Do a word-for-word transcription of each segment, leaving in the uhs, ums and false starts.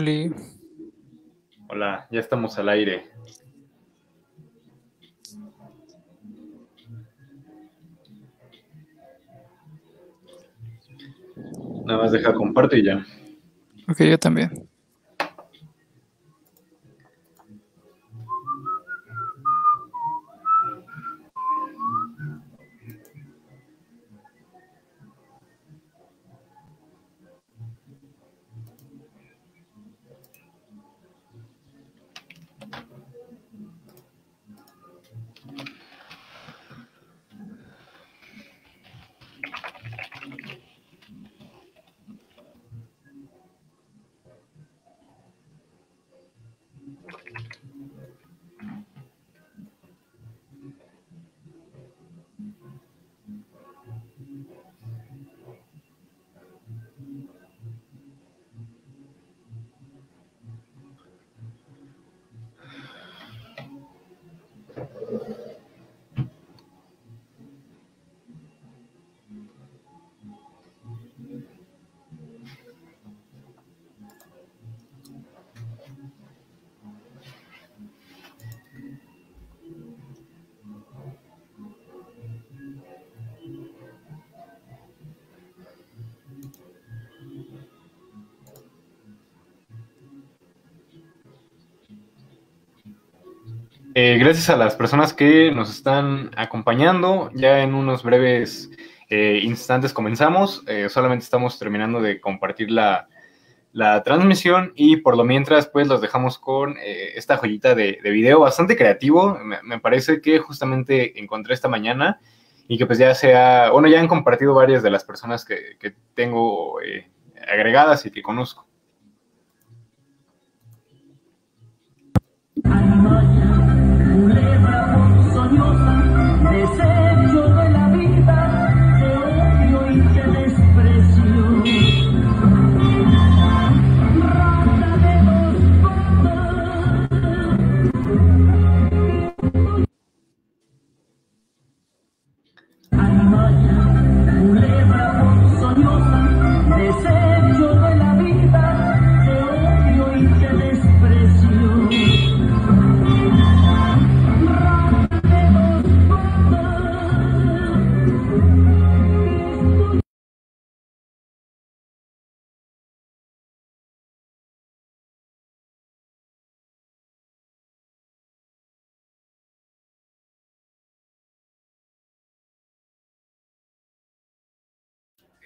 Hola. Hola, ya estamos al aire. Nada más deja, comparto y ya. Ok, yo también. Eh, gracias a las personas que nos están acompañando. Ya en unos breves eh, instantes comenzamos. Eh, solamente estamos terminando de compartir la, la transmisión y por lo mientras pues los dejamos con eh, esta joyita de, de video bastante creativo. Me, me parece que justamente encontré esta mañana y que pues ya se ha... Bueno, ya han compartido varias de las personas que, que tengo eh, agregadas y que conozco.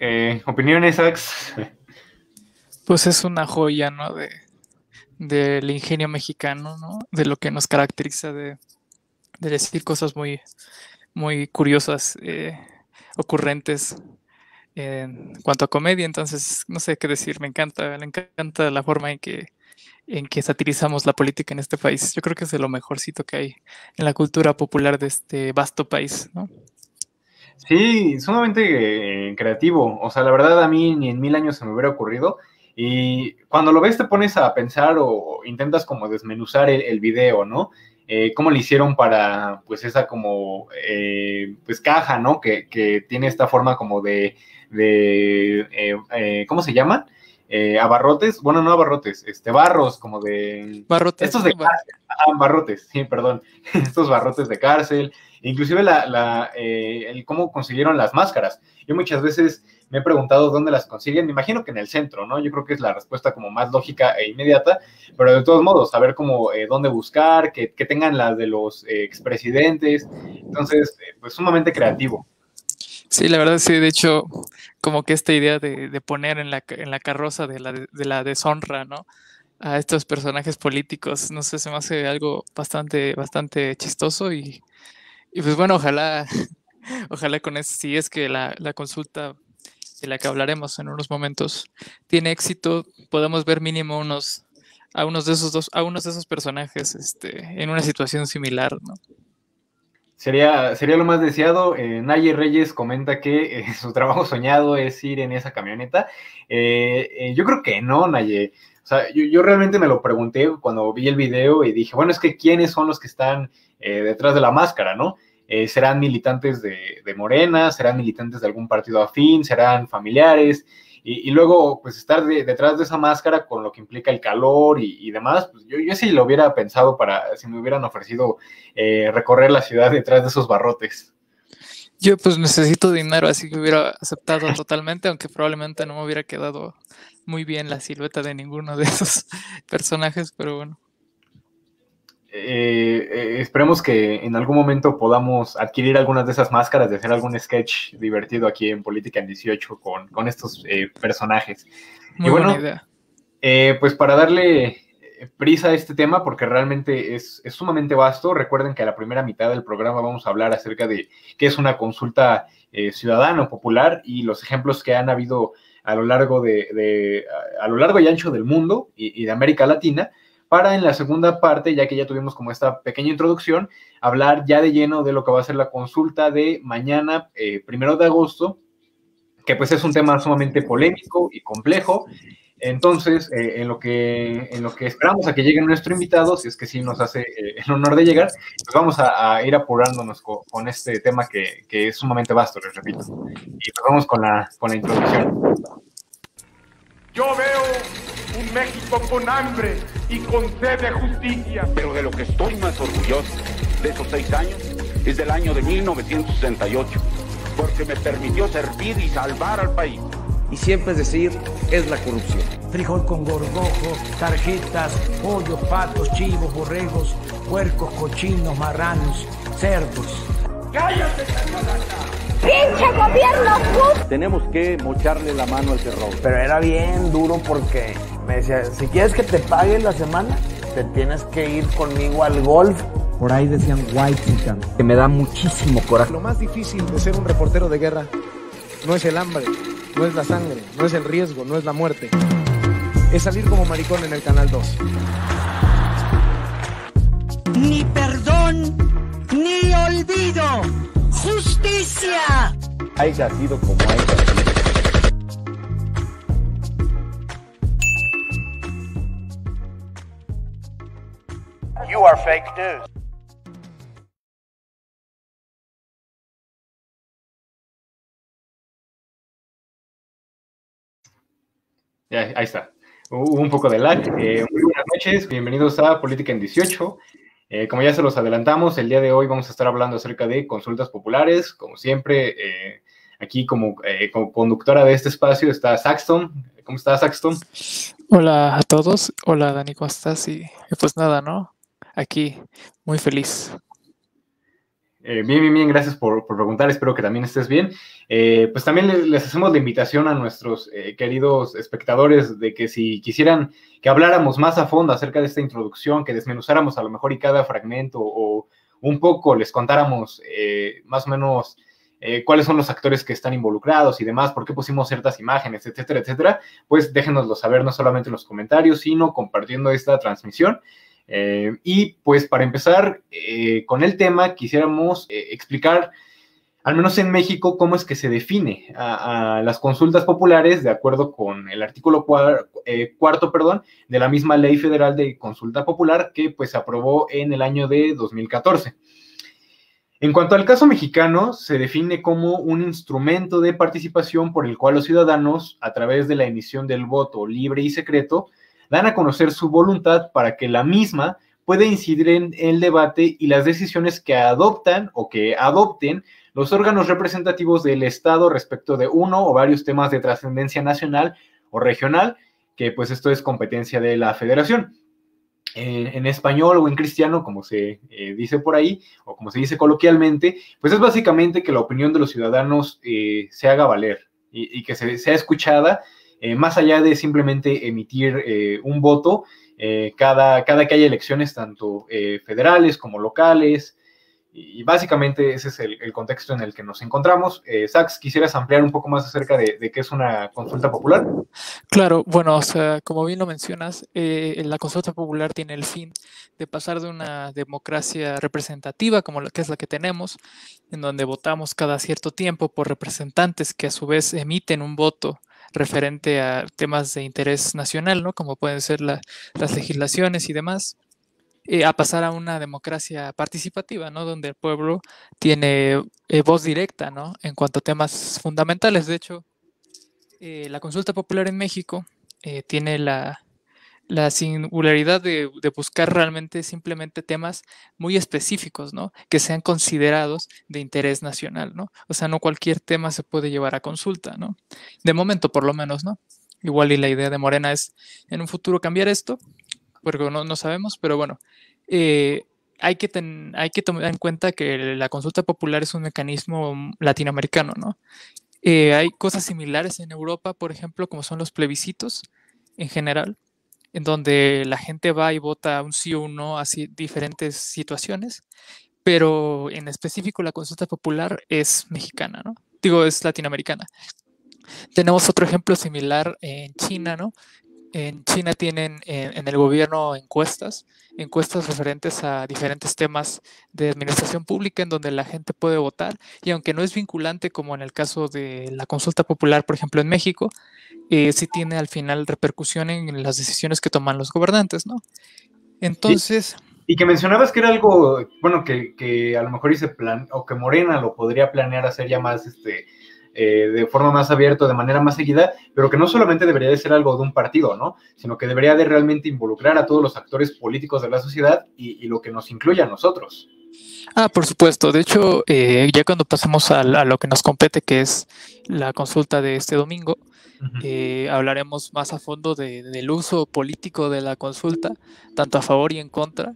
Eh, ¿Opiniones, Sax? Pues es una joya, ¿no? De, del ingenio mexicano, ¿no? De lo que nos caracteriza de, de decir cosas muy, muy curiosas, eh, ocurrentes eh, en cuanto a comedia. Entonces, no sé qué decir, me encanta, me encanta la forma en que, en que satirizamos la política en este país. Yo creo que es de lo mejorcito que hay en la cultura popular de este vasto país, ¿no? Sí, sumamente eh, creativo. O sea, la verdad a mí ni en mil años se me hubiera ocurrido. Y cuando lo ves te pones a pensar o intentas como desmenuzar el, el video, ¿no? Eh, cómo le hicieron para, pues, esa como, eh, pues, caja, ¿no? Que, que tiene esta forma como de, de eh, eh, ¿cómo se llama? Eh, abarrotes, bueno, no abarrotes, este, barros como de... Barrotes. Estos de cárcel, ah, barrotes, sí, perdón. Estos barrotes de cárcel. Inclusive la, la, eh, el cómo consiguieron las máscaras. Yo muchas veces me he preguntado dónde las consiguen. Me imagino que en el centro, ¿no? Yo creo que es la respuesta como más lógica e inmediata. Pero de todos modos, saber cómo, eh, dónde buscar, que, que tengan las de los eh, expresidentes. Entonces, eh, pues sumamente creativo. Sí, la verdad sí. De hecho, como que esta idea de, de poner en la, en la carroza de la, de la deshonra, ¿no? A estos personajes políticos. No sé, se me hace algo bastante, bastante chistoso y... Y pues bueno, ojalá, ojalá con eso, si es que la, la consulta de la que hablaremos en unos momentos tiene éxito, podamos ver mínimo unos, a unos de esos dos, a unos de esos personajes este, en una situación similar, ¿no? Sería, sería lo más deseado. eh, Naye Reyes comenta que eh, su trabajo soñado es ir en esa camioneta. Eh, eh, yo creo que no, Naye. O sea, yo, yo realmente me lo pregunté cuando vi el video y dije, bueno, es que ¿quiénes son los que están eh, detrás de la máscara, no? Eh, ¿serán militantes de, de Morena? ¿Serán militantes de algún partido afín? ¿Serán familiares? y, y luego pues estar de, detrás de esa máscara con lo que implica el calor y, y demás, pues yo, yo sí lo hubiera pensado para, si me hubieran ofrecido eh, recorrer la ciudad detrás de esos barrotes. Yo pues necesito dinero, así que hubiera aceptado totalmente, aunque probablemente no me hubiera quedado muy bien la silueta de ninguno de esos personajes, pero bueno. Eh, eh, esperemos que en algún momento podamos adquirir algunas de esas máscaras, de hacer algún sketch divertido aquí en Política en dieciocho con, con estos eh, personajes. Muy y bueno, buena idea. Eh, pues para darle prisa a este tema, porque realmente es, es sumamente vasto, recuerden que a la primera mitad del programa vamos a hablar acerca de qué es una consulta eh, ciudadana o popular y los ejemplos que han habido a lo largo, de, de, a, a lo largo y ancho del mundo y, y de América Latina, para en la segunda parte, ya que ya tuvimos como esta pequeña introducción, hablar ya de lleno de lo que va a ser la consulta de mañana, eh, primero de agosto, que pues es un tema sumamente polémico y complejo. Entonces, eh, en, lo que, en lo que esperamos a que llegue nuestro invitado, si es que sí nos hace eh, el honor de llegar, pues vamos a, a ir apurándonos con, con este tema que, que es sumamente vasto, les repito. Y pues vamos con la, con la introducción. Yo veo un México con hambre y con sed de justicia. Pero de lo que estoy más orgulloso de esos seis años es del año de mil novecientos sesenta y ocho, porque me permitió servir y salvar al país. Y siempre es decir, es la corrupción. Frijol con gorgojo, tarjetas, pollos, patos, chivos, borregos, puercos, cochinos, marranos, cerdos. ¡Cállate, cacalaca! ¡Pinche gobierno! ¡Pup! Tenemos que mocharle la mano al terror. Pero era bien duro porque me decía, si quieres que te paguen la semana, te tienes que ir conmigo al golf. Por ahí decían Whiteycan, que me da muchísimo coraje. Lo más difícil de ser un reportero de guerra no es el hambre, no es la sangre, no es el riesgo, no es la muerte. Es salir como maricón en el Canal dos. Ni perdón, ni olvido. ¡Justicia! Haya sido como haya. You are fake news. Ya, ahí está. Hubo un poco de lag. Eh, muy buenas noches, bienvenidos a Política en dieciocho. Eh, como ya se los adelantamos, el día de hoy vamos a estar hablando acerca de consultas populares. Como siempre, eh, aquí como, eh, como conductora de este espacio está Saxton. ¿Cómo estás, Saxton? Hola a todos. Hola, Dani, ¿cómo estás? Y pues nada, ¿no? Aquí, muy feliz. Eh, bien, bien, bien, gracias por, por preguntar, espero que también estés bien. Eh, pues también les, les hacemos la invitación a nuestros eh, queridos espectadores de que si quisieran que habláramos más a fondo acerca de esta introducción, que desmenuzáramos a lo mejor y cada fragmento o un poco les contáramos eh, más o menos eh, cuáles son los actores que están involucrados y demás, por qué pusimos ciertas imágenes, etcétera, etcétera, pues déjenoslo saber no solamente en los comentarios, sino compartiendo esta transmisión. Eh, y pues para empezar eh, con el tema, quisiéramos eh, explicar, al menos en México, cómo es que se define a, a las consultas populares de acuerdo con el artículo cuar, eh, cuarto perdón, de la misma Ley Federal de Consulta Popular que pues se aprobó en el año de dos mil catorce. En cuanto al caso mexicano, se define como un instrumento de participación por el cual los ciudadanos, a través de la emisión del voto libre y secreto, dan a conocer su voluntad para que la misma pueda incidir en el debate y las decisiones que adoptan o que adopten los órganos representativos del Estado respecto de uno o varios temas de trascendencia nacional o regional, que pues esto es competencia de la Federación. En, en español o en cristiano, como se eh, dice por ahí, o como se dice coloquialmente, pues es básicamente que la opinión de los ciudadanos eh, se haga valer y, y que se, sea escuchada, Eh, más allá de simplemente emitir eh, un voto, eh, cada, cada que haya elecciones, tanto eh, federales como locales, y, y básicamente ese es el, el contexto en el que nos encontramos. Eh, Sax, ¿quisieras ampliar un poco más acerca de, de qué es una consulta popular? Claro, bueno, o sea, como bien lo mencionas, eh, la consulta popular tiene el fin de pasar de una democracia representativa, como la que es la que tenemos, en donde votamos cada cierto tiempo por representantes que a su vez emiten un voto referente a temas de interés nacional, ¿no? Como pueden ser la, las legislaciones y demás, eh, a pasar a una democracia participativa, ¿no? Donde el pueblo tiene eh, voz directa, ¿no? En cuanto a temas fundamentales. De hecho, eh, la consulta popular en México eh, tiene la, la singularidad de, de buscar realmente simplemente temas muy específicos, ¿no? Que sean considerados de interés nacional, ¿no? O sea, no cualquier tema se puede llevar a consulta, ¿no? De momento, por lo menos, ¿no? Igual y la idea de Morena es en un futuro cambiar esto, porque no, no sabemos, pero bueno, eh, hay que ten, hay que tomar en cuenta que la consulta popular es un mecanismo latinoamericano, ¿no? Eh, hay cosas similares en Europa, por ejemplo, como son los plebiscitos en general, en donde la gente va y vota un sí o un no a diferentes situaciones, pero en específico la consulta popular es mexicana, ¿no? Digo, es latinoamericana. Tenemos otro ejemplo similar en China, ¿no? En China tienen en, en el gobierno encuestas, encuestas referentes a diferentes temas de administración pública en donde la gente puede votar y aunque no es vinculante como en el caso de la consulta popular, por ejemplo, en México, eh, sí tiene al final repercusión en las decisiones que toman los gobernantes, ¿no? Entonces... Sí. Y que mencionabas que era algo, bueno, que, que a lo mejor hice plan, o que Morena lo podría planear hacer ya más, este... Eh, de forma más abierta, de manera más seguida, pero que no solamente debería de ser algo de un partido, ¿no? Sino que debería de realmente involucrar a todos los actores políticos de la sociedad y, y lo que nos incluye a nosotros. Ah, por supuesto. De hecho, eh, ya cuando pasemos a, a lo que nos compete, que es la consulta de este domingo, uh-huh. eh, hablaremos más a fondo de, del uso político de la consulta, tanto a favor y en contra.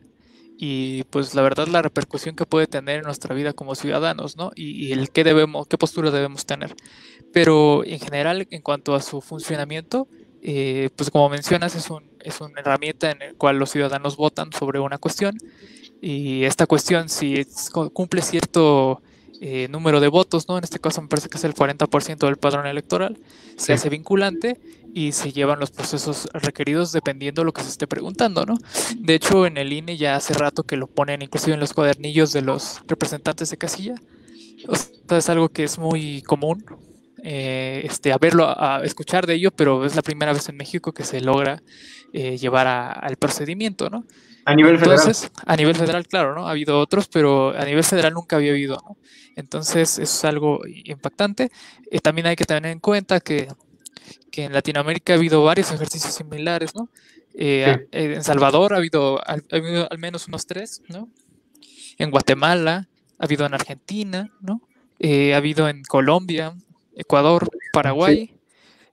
Y pues la verdad la repercusión que puede tener en nuestra vida como ciudadanos, ¿no? Y, y el qué debemos, qué postura debemos tener. Pero en general, en cuanto a su funcionamiento, eh, pues como mencionas, es, un, es una herramienta en la cual los ciudadanos votan sobre una cuestión. Y esta cuestión, si es, cumple cierto eh, número de votos, ¿no? En este caso me parece que es el cuarenta por ciento del padrón electoral, se sí. hace vinculante. Y se llevan los procesos requeridos dependiendo de lo que se esté preguntando, ¿no? De hecho, en el I N E ya hace rato que lo ponen inclusive en los cuadernillos de los representantes de casilla. O sea, es algo que es muy común, eh, este, a verlo, a, a escuchar de ello, pero es la primera vez en México que se logra eh, llevar a, al procedimiento, ¿no? A nivel federal. Entonces, a nivel federal, claro, ¿no? Ha habido otros, pero a nivel federal nunca había habido, ¿no? Entonces, eso es algo impactante. Eh, también hay que tener en cuenta que... que en Latinoamérica ha habido varios ejercicios similares, ¿no? Eh, sí. En Salvador ha habido, ha habido al menos unos tres, ¿no? En Guatemala, ha habido en Argentina, ¿no? Eh, ha habido en Colombia, Ecuador, Paraguay, sí.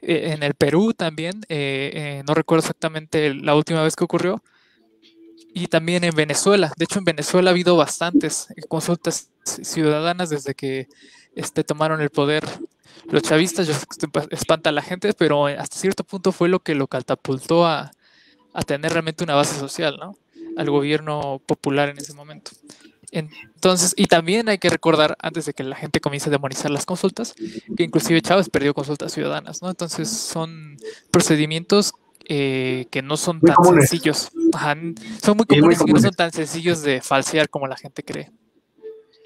eh, en el Perú también, eh, eh, no recuerdo exactamente la última vez que ocurrió, y también en Venezuela. De hecho, en Venezuela ha habido bastantes consultas ciudadanas desde que este, tomaron el poder los chavistas. Yo sé que espanta a la gente, pero hasta cierto punto fue lo que lo catapultó a, a tener realmente una base social, ¿no? Al gobierno popular en ese momento. Entonces, y también hay que recordar, antes de que la gente comience a demonizar las consultas, que inclusive Chávez perdió consultas ciudadanas, ¿no? Entonces son procedimientos eh, que no son muy tan comunes. sencillos. Ajá, son muy comunes, muy comunes y no son tan sencillos de falsear como la gente cree.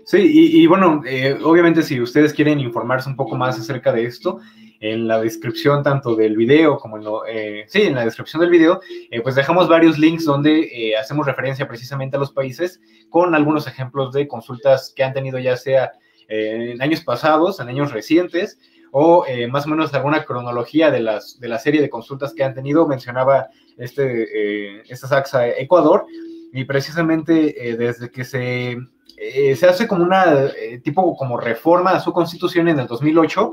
Sí, y, y bueno, eh, obviamente si ustedes quieren informarse un poco más acerca de esto, en la descripción tanto del video como en lo... Eh, sí, en la descripción del video, eh, pues dejamos varios links donde eh, hacemos referencia precisamente a los países con algunos ejemplos de consultas que han tenido ya sea eh, en años pasados, en años recientes, o eh, más o menos alguna cronología de, las, de la serie de consultas que han tenido. Mencionaba este, eh, esta Saxa Ecuador, y precisamente eh, desde que se... Eh, se hace como una, eh, tipo como reforma a su constitución en el dos mil ocho,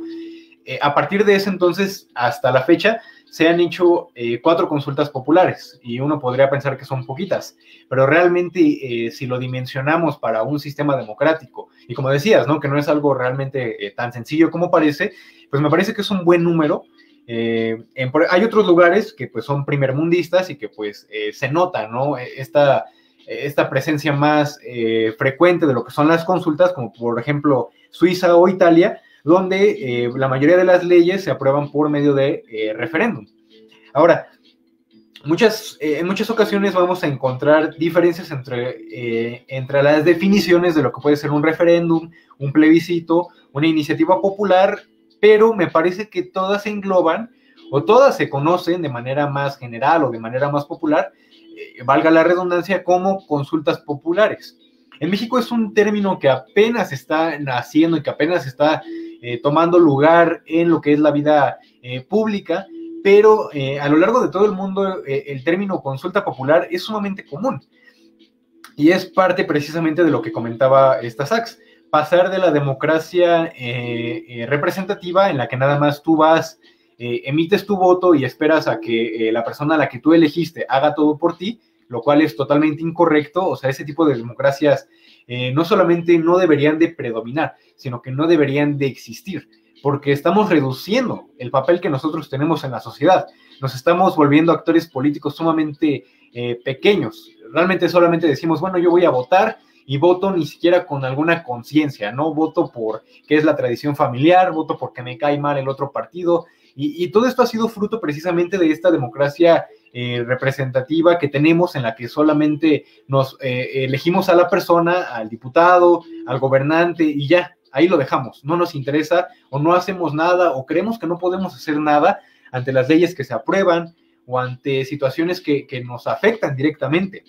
eh, a partir de ese entonces hasta la fecha se han hecho eh, cuatro consultas populares, y uno podría pensar que son poquitas, pero realmente eh, si lo dimensionamos para un sistema democrático, y como decías, ¿no? Que no es algo realmente eh, tan sencillo como parece, pues me parece que es un buen número. Eh, en, hay otros lugares que pues son primermundistas y que pues eh, se nota, ¿no? Esta... esta presencia más eh, frecuente de lo que son las consultas, como por ejemplo Suiza o Italia, donde eh, la mayoría de las leyes se aprueban por medio de eh, referéndum. Ahora, muchas, eh, en muchas ocasiones vamos a encontrar diferencias entre, eh, entre las definiciones de lo que puede ser un referéndum, un plebiscito, una iniciativa popular, pero me parece que todas se engloban o todas se conocen de manera más general o de manera más popular, valga la redundancia, como consultas populares. En México es un término que apenas está naciendo y que apenas está eh, tomando lugar en lo que es la vida eh, pública, pero eh, a lo largo de todo el mundo eh, el término consulta popular es sumamente común. Y es parte precisamente de lo que comentaba esta Sachs, pasar de la democracia eh, eh, representativa, en la que nada más tú vas, eh, emites tu voto y esperas a que eh, la persona a la que tú elegiste haga todo por ti, lo cual es totalmente incorrecto. O sea, ese tipo de democracias eh, no solamente no deberían de predominar, sino que no deberían de existir, porque estamos reduciendo el papel que nosotros tenemos en la sociedad. Nos estamos volviendo actores políticos sumamente eh, pequeños. Realmente solamente decimos, bueno, yo voy a votar, y voto ni siquiera con alguna conciencia, ¿no? Voto por qué es la tradición familiar, voto porque me cae mal el otro partido, y, y todo esto ha sido fruto precisamente de esta democracia eh, representativa que tenemos, en la que solamente nos eh, elegimos a la persona, al diputado, al gobernante, y ya, ahí lo dejamos. No nos interesa, o no hacemos nada, o creemos que no podemos hacer nada ante las leyes que se aprueban, o ante situaciones que, que nos afectan directamente.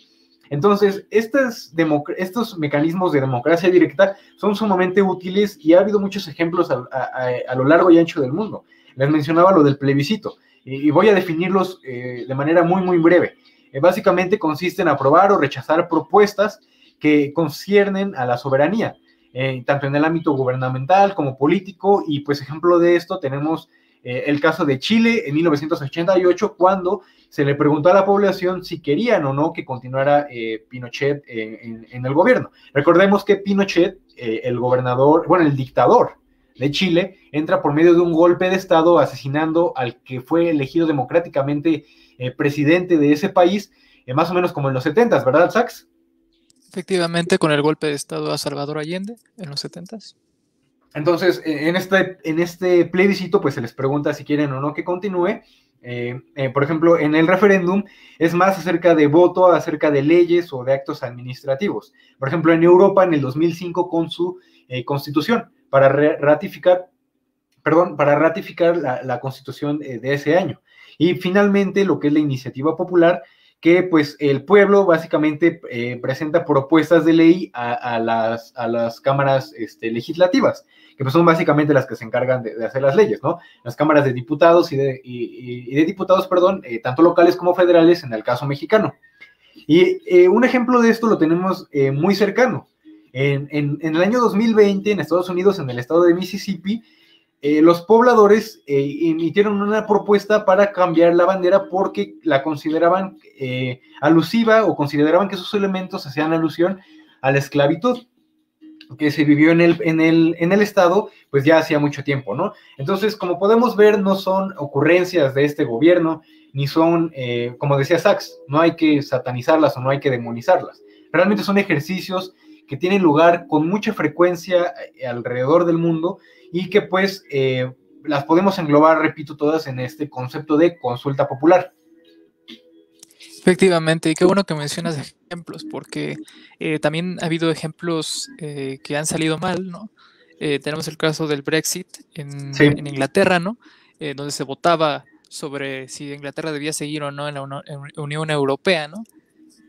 Entonces, estas estos mecanismos de democracia directa son sumamente útiles, y ha habido muchos ejemplos a, a, a lo largo y ancho del mundo. Les mencionaba lo del plebiscito, y, y voy a definirlos eh, de manera muy, muy breve. Eh, básicamente consiste en aprobar o rechazar propuestas que conciernen a la soberanía, eh, tanto en el ámbito gubernamental como político, y pues ejemplo de esto tenemos Eh, el caso de Chile en mil novecientos ochenta y ocho, cuando se le preguntó a la población si querían o no que continuara eh, Pinochet eh, en, en el gobierno. Recordemos que Pinochet, eh, el gobernador, bueno, el dictador de Chile, entra por medio de un golpe de estado asesinando al que fue elegido democráticamente eh, presidente de ese país, eh, más o menos como en los setentas, ¿verdad, Sachs? Efectivamente, con el golpe de estado a Salvador Allende en los setentas. Entonces, en este, en este plebiscito, pues se les pregunta si quieren o no que continúe. Eh, eh, por ejemplo, en el referéndum es más acerca de voto, acerca de leyes o de actos administrativos. Por ejemplo, en Europa, en el dos mil cinco, con su eh, constitución, para ratificar, perdón, para ratificar la, la constitución eh, de ese año. Y finalmente, lo que es la iniciativa popular, que pues el pueblo básicamente eh, presenta propuestas de ley a, a, las, a las cámaras este, legislativas, que pues son básicamente las que se encargan de, de hacer las leyes, ¿no? Las cámaras de diputados y de, y, y de diputados, perdón, eh, tanto locales como federales en el caso mexicano. Y eh, un ejemplo de esto lo tenemos eh, muy cercano. En, en, en el año dos mil veinte, en Estados Unidos, en el estado de Mississippi, eh, los pobladores eh, emitieron una propuesta para cambiar la bandera porque la consideraban eh, alusiva, o consideraban que sus elementos hacían alusión a la esclavitud que se vivió en el, en el, en el estado, pues ya hacía mucho tiempo, ¿no? Entonces, como podemos ver, no son ocurrencias de este gobierno, ni son, eh, como decía Sachs, no hay que satanizarlas o no hay que demonizarlas. Realmente son ejercicios que tienen lugar con mucha frecuencia alrededor del mundo, y que pues eh, las podemos englobar, repito, todas en este concepto de consulta popular. Efectivamente, y qué bueno que mencionas ejemplos, porque eh, también ha habido ejemplos eh, que han salido mal, ¿no? Eh, tenemos el caso del Brexit en, sí. en Inglaterra, ¿no? Eh, donde se votaba sobre si Inglaterra debía seguir o no en la Uno, en Unión Europea, ¿no?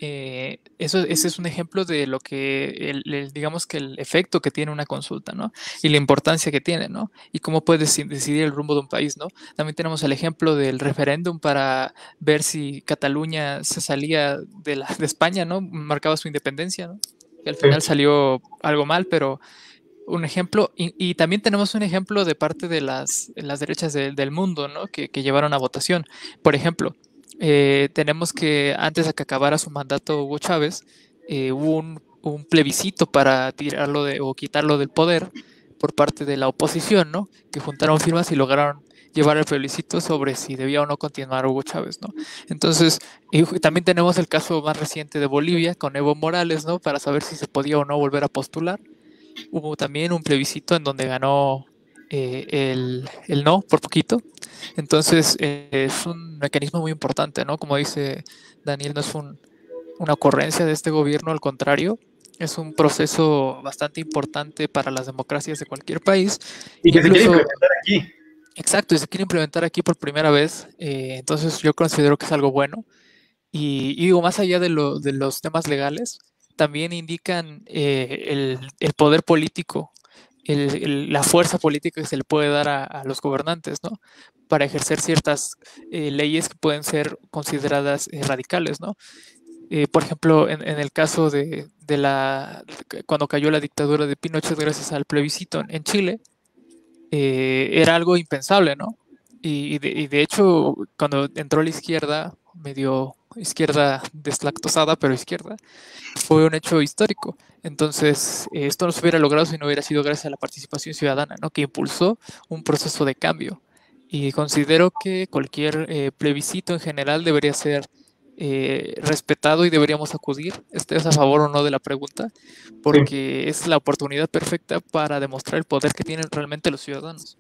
Eh, eso, ese es un ejemplo de lo que, el, el, digamos que el efecto que tiene una consulta, ¿no? Y la importancia que tiene, ¿no? Y cómo puedes decidir el rumbo de un país, ¿no? También tenemos el ejemplo del referéndum para ver si Cataluña se salía de, la, de España, ¿no? Marcaba su independencia, ¿no? Y al final salió algo mal, pero un ejemplo, y, y también tenemos un ejemplo de parte de las, las derechas de, del mundo, ¿no? Que, que llevaron a votación. Por ejemplo, Eh, tenemos que antes de que acabara su mandato Hugo Chávez, eh, hubo un, un plebiscito para tirarlo de, o quitarlo del poder por parte de la oposición, ¿no? Que juntaron firmas y lograron llevar el plebiscito sobre si debía o no continuar Hugo Chávez, ¿no? Entonces, y también tenemos el caso más reciente de Bolivia con Evo Morales, ¿no? Para saber si se podía o no volver a postular. Hubo también un plebiscito en donde ganó Eh, el, el no por poquito. Entonces eh, es un mecanismo muy importante, ¿no? Como dice Daniel, no es un, una ocurrencia de este gobierno, al contrario, es un proceso bastante importante para las democracias de cualquier país, y que Incluso, se quiere implementar aquí. Exacto, y se quiere implementar aquí por primera vez, eh, entonces yo considero que es algo bueno, y, y digo, más allá de, lo, de los temas legales, también indican eh, el, el poder político el, el, la fuerza política que se le puede dar a, a los gobernantes, ¿no? Para ejercer ciertas eh, leyes que pueden ser consideradas eh, radicales, ¿no? Eh, por ejemplo, en, en el caso de, de la cuando cayó la dictadura de Pinochet gracias al plebiscito en Chile, eh, era algo impensable, ¿no? Y, y, de, y de hecho, cuando entró la izquierda, medio izquierda deslactosada, pero izquierda, fue un hecho histórico. Entonces, eh, esto no se hubiera logrado si no hubiera sido gracias a la participación ciudadana, ¿no? Que impulsó un proceso de cambio. Y considero que cualquier eh, plebiscito en general debería ser eh, respetado y deberíamos acudir, estés a favor o no de la pregunta, porque sí, es la oportunidad perfecta para demostrar el poder que tienen realmente los ciudadanos.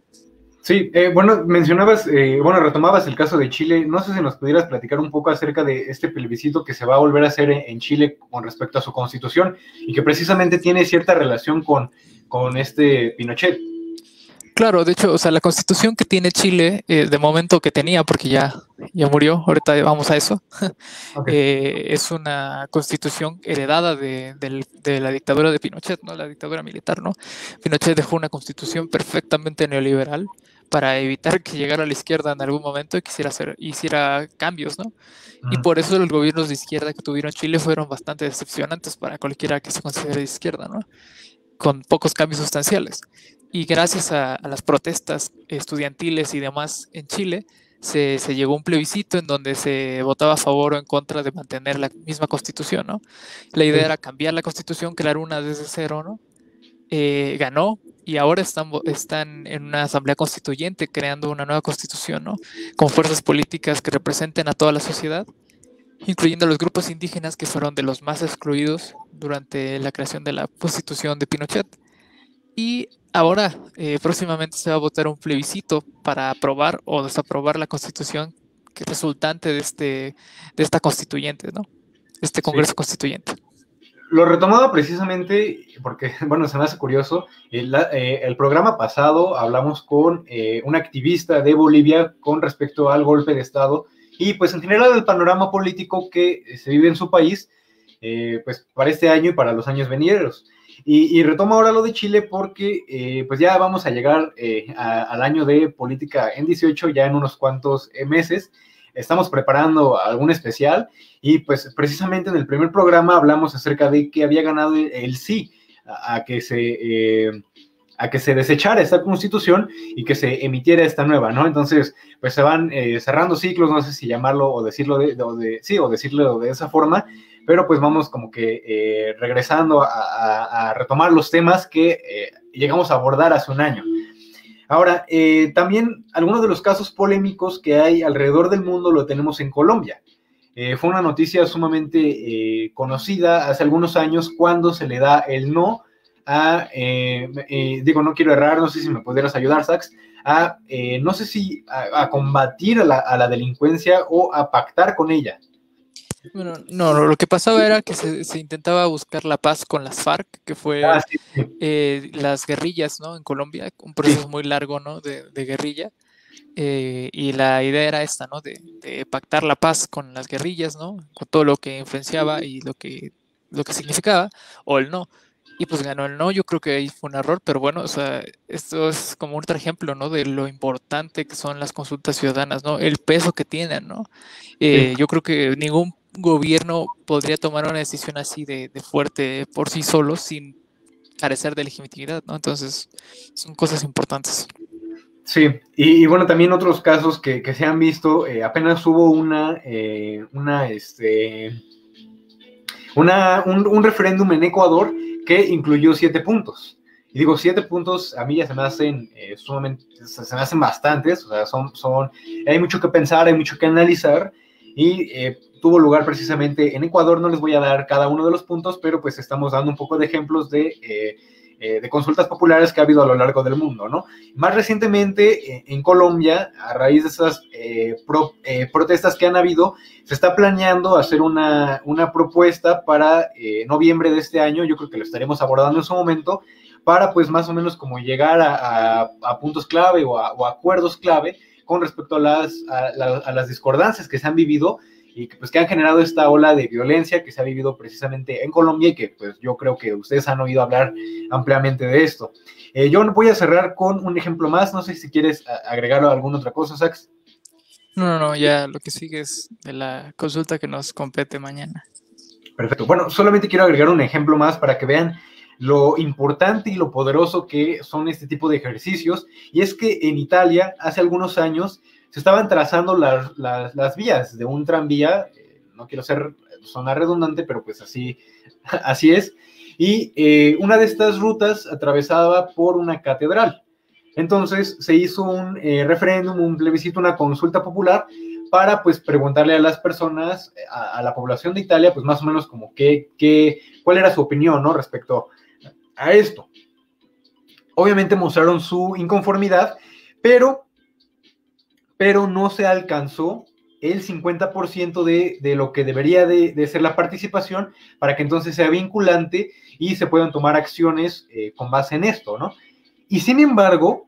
Sí, eh, bueno, mencionabas, eh, bueno, retomabas el caso de Chile. No sé si nos pudieras platicar un poco acerca de este plebiscito que se va a volver a hacer en, en Chile con respecto a su constitución y que precisamente tiene cierta relación con, con este Pinochet. Claro, de hecho, o sea, la constitución que tiene Chile, eh, de momento que tenía, porque ya, ya murió, ahorita vamos a eso, okay. eh, es una constitución heredada de, de, de la dictadura de Pinochet, ¿no? La dictadura militar, ¿no? Pinochet dejó una constitución perfectamente neoliberal para evitar que llegara la izquierda en algún momento y quisiera hacer, hiciera cambios, ¿no? Uh-huh. Y por eso los gobiernos de izquierda que tuvieron Chile fueron bastante decepcionantes para cualquiera que se considere de izquierda, ¿no? Con pocos cambios sustanciales. Y gracias a, a las protestas estudiantiles y demás en Chile, se, se llegó a un plebiscito en donde se votaba a favor o en contra de mantener la misma constitución, ¿no? La idea era cambiar la constitución, crear una desde cero, ¿no? Eh, ganó. Y ahora están, están en una asamblea constituyente creando una nueva constitución, ¿no? Con fuerzas políticas que representen a toda la sociedad, incluyendo a los grupos indígenas que fueron de los más excluidos durante la creación de la constitución de Pinochet. Y ahora eh, próximamente se va a votar un plebiscito para aprobar o desaprobar la constitución que resultante de, este, de esta constituyente, ¿no? Este Congreso sí. Constituyente. Lo retomaba precisamente porque, bueno, se me hace curioso, el, eh, el programa pasado hablamos con eh, un activista de Bolivia con respecto al golpe de Estado y pues en general el panorama político que se vive en su país, eh, pues para este año y para los años venideros. Y, y retomo ahora lo de Chile porque eh, pues ya vamos a llegar eh, a, al año de Política en dieciocho ya en unos cuantos eh, meses. Estamos preparando algún especial y pues precisamente en el primer programa hablamos acerca de que había ganado el, el sí a, a, que se, eh, a que se desechara esta constitución y que se emitiera esta nueva, ¿no? Entonces pues se van eh, cerrando ciclos, no sé si llamarlo o decirlo de, o de, sí, o decirlo de esa forma, pero pues vamos como que eh, regresando a, a, a retomar los temas que eh, llegamos a abordar hace un año. Ahora, eh, también algunos de los casos polémicos que hay alrededor del mundo lo tenemos en Colombia. Eh, fue una noticia sumamente eh, conocida hace algunos años cuando se le da el no a, eh, eh, digo, no quiero errar, no sé si me pudieras ayudar, Sax, a, eh, no sé si a, a combatir a la, a la delincuencia o a pactar con ella. Bueno, no, lo que pasaba era que se, se intentaba buscar la paz con las FARC, que fue ah, sí, sí. Eh, las guerrillas, ¿no? En Colombia, un proceso sí. muy largo, ¿no? De, de guerrilla. Eh, y la idea era esta, ¿no? De, de pactar la paz con las guerrillas, ¿no? Con todo lo que influenciaba y lo que, lo que significaba, o el no. Y pues ganó el no, yo creo que ahí fue un error, pero bueno, o sea, esto es como otro ejemplo, ¿no? De lo importante que son las consultas ciudadanas, ¿no? El peso que tienen, ¿no? Eh, sí. Yo creo que ningún gobierno podría tomar una decisión así de, de fuerte por sí solo sin carecer de legitimidad, ¿no? Entonces, son cosas importantes. Sí, y, y bueno, también otros casos que, que se han visto, eh, apenas hubo una, eh, una, este, una, un, un referéndum en Ecuador que incluyó siete puntos. Y digo, siete puntos a mí ya se me hacen eh, sumamente, se me hacen bastantes, o sea, son, son, hay mucho que pensar, hay mucho que analizar, y eh, tuvo lugar precisamente en Ecuador. No les voy a dar cada uno de los puntos, pero pues estamos dando un poco de ejemplos de, eh, eh, de consultas populares que ha habido a lo largo del mundo, ¿no? Más recientemente eh, en Colombia, a raíz de esas eh, pro, eh, protestas que han habido, se está planeando hacer una, una propuesta para eh, noviembre de este año, yo creo que lo estaremos abordando en su momento, para pues más o menos como llegar a, a, a puntos clave o a, o a acuerdos clave con respecto a las, a, a las discordancias que se han vivido y que, pues, que han generado esta ola de violencia que se ha vivido precisamente en Colombia y que, pues, yo creo que ustedes han oído hablar ampliamente de esto. Eh, yo voy a cerrar con un ejemplo más, no sé si quieres agregar alguna otra cosa, Sax. No, no, no, ya lo que sigue es de la consulta que nos compete mañana. Perfecto. Bueno, solamente quiero agregar un ejemplo más para que vean lo importante y lo poderoso que son este tipo de ejercicios, y es que en Italia hace algunos años se estaban trazando las, las, las vías de un tranvía, eh, no quiero ser sonar redundante, pero pues así, así es, y eh, una de estas rutas atravesaba por una catedral. Entonces se hizo un eh, referéndum, un plebiscito, una consulta popular para, pues, preguntarle a las personas, a, a la población de Italia, pues, más o menos como que, que, cuál era su opinión, ¿no?, respecto a esto. Obviamente mostraron su inconformidad, pero, pero no se alcanzó el cincuenta por ciento de, de lo que debería de, de ser la participación para que entonces sea vinculante y se puedan tomar acciones eh, con base en esto, ¿no? Y sin embargo,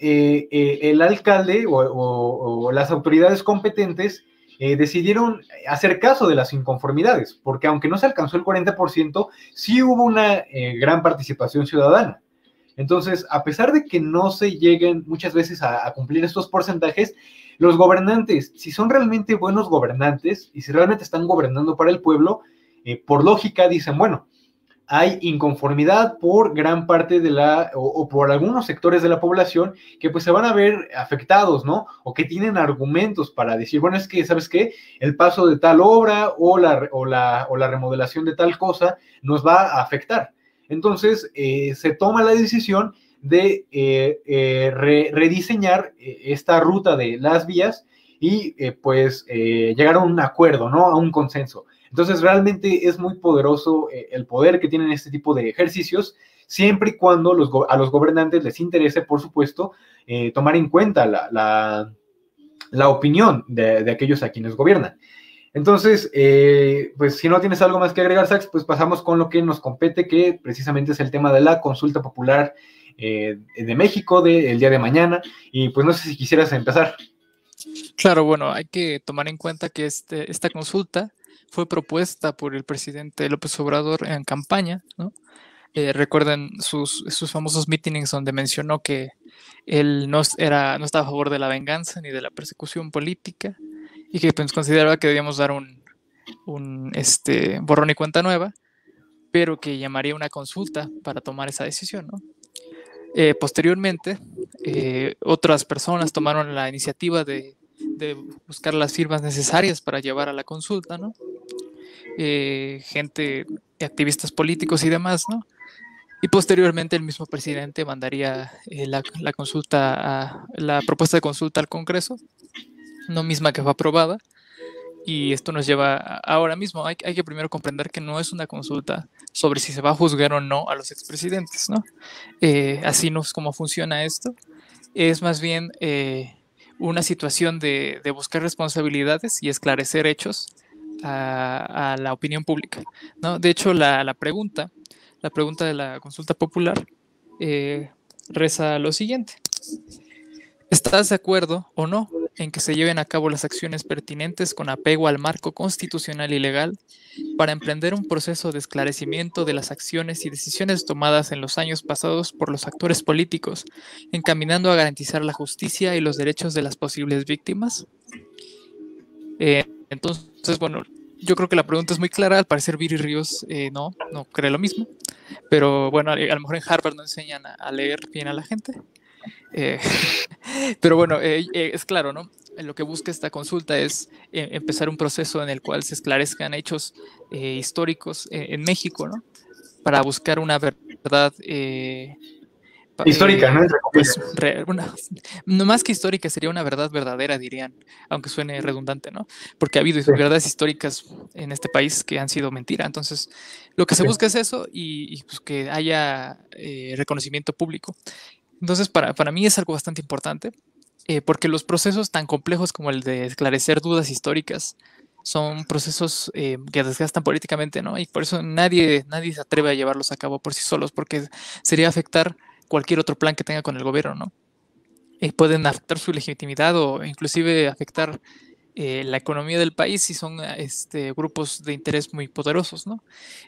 Eh, eh, el alcalde o, o, o las autoridades competentes eh, decidieron hacer caso de las inconformidades, porque aunque no se alcanzó el cuarenta por ciento, sí hubo una eh, gran participación ciudadana. Entonces, a pesar de que no se lleguen muchas veces a, a cumplir estos porcentajes, los gobernantes, si son realmente buenos gobernantes y si realmente están gobernando para el pueblo, eh, por lógica dicen, bueno, hay inconformidad por gran parte de la, o, o por algunos sectores de la población que, pues, se van a ver afectados, ¿no? O que tienen argumentos para decir, bueno, es que, ¿sabes qué? El paso de tal obra o la, o la, o la remodelación de tal cosa nos va a afectar. Entonces, eh, se toma la decisión de eh, eh, re, rediseñar esta ruta de las vías y, eh, pues, eh, llegar a un acuerdo, ¿no? A un consenso. Entonces, realmente es muy poderoso eh, el poder que tienen este tipo de ejercicios, siempre y cuando los a los gobernantes les interese, por supuesto, eh, tomar en cuenta la, la, la opinión de, de aquellos a quienes gobiernan. Entonces, eh, pues, si no tienes algo más que agregar, Sax, pues pasamos con lo que nos compete, que precisamente es el tema de la consulta popular eh, de México del día de mañana. Y, pues, no sé si quisieras empezar. Claro, bueno, hay que tomar en cuenta que este, esta consulta fue propuesta por el presidente López Obrador en campaña, ¿no? Eh, recuerden sus, sus famosos mítines donde mencionó que él no, era, no estaba a favor de la venganza ni de la persecución política y que, pues, consideraba que debíamos dar un, un este, borrón y cuenta nueva, pero que llamaría una consulta para tomar esa decisión, ¿no? Eh, posteriormente, eh, otras personas tomaron la iniciativa de de buscar las firmas necesarias para llevar a la consulta, ¿no? Eh, gente, activistas políticos y demás, ¿no? Y posteriormente el mismo presidente mandaría eh, la, la consulta, a, la propuesta de consulta al Congreso, no misma que fue aprobada, y esto nos lleva a, ahora mismo, hay, hay que primero comprender que no es una consulta sobre si se va a juzgar o no a los expresidentes, ¿no? Eh, así no es como funciona esto, es más bien Eh, una situación de, de buscar responsabilidades y esclarecer hechos a, a la opinión pública, ¿no? De hecho, la, la pregunta, la pregunta de la consulta popular eh, reza lo siguiente. ¿Estás de acuerdo o no en que se lleven a cabo las acciones pertinentes con apego al marco constitucional y legal para emprender un proceso de esclarecimiento de las acciones y decisiones tomadas en los años pasados por los actores políticos, encaminando a garantizar la justicia y los derechos de las posibles víctimas? Eh, entonces, bueno, yo creo que la pregunta es muy clara. Al parecer Viri Ríos eh, no, no cree lo mismo, pero bueno, a lo mejor en Harvard no enseñan a, a leer bien a la gente. Eh, pero bueno, eh, eh, es claro, ¿no? Lo que busca esta consulta es eh, empezar un proceso en el cual se esclarezcan hechos eh, históricos eh, en México, ¿no? Para buscar una verdad eh, histórica, eh, ¿no? Pues, re, una, no más que histórica, sería una verdad verdadera, dirían, aunque suene redundante, ¿no? Porque ha habido sí. verdades históricas en este país que han sido mentira. Entonces, lo que se sí. busca es eso y, y pues, que haya eh, reconocimiento público. Entonces, para, para mí es algo bastante importante, eh, porque los procesos tan complejos como el de esclarecer dudas históricas son procesos eh, que desgastan políticamente, ¿no? Y por eso nadie, nadie se atreve a llevarlos a cabo por sí solos, porque sería afectar cualquier otro plan que tenga con el gobierno, ¿no? Eh, pueden afectar su legitimidad o inclusive afectar eh, la economía del país y son este, grupos de interés muy poderosos, ¿no?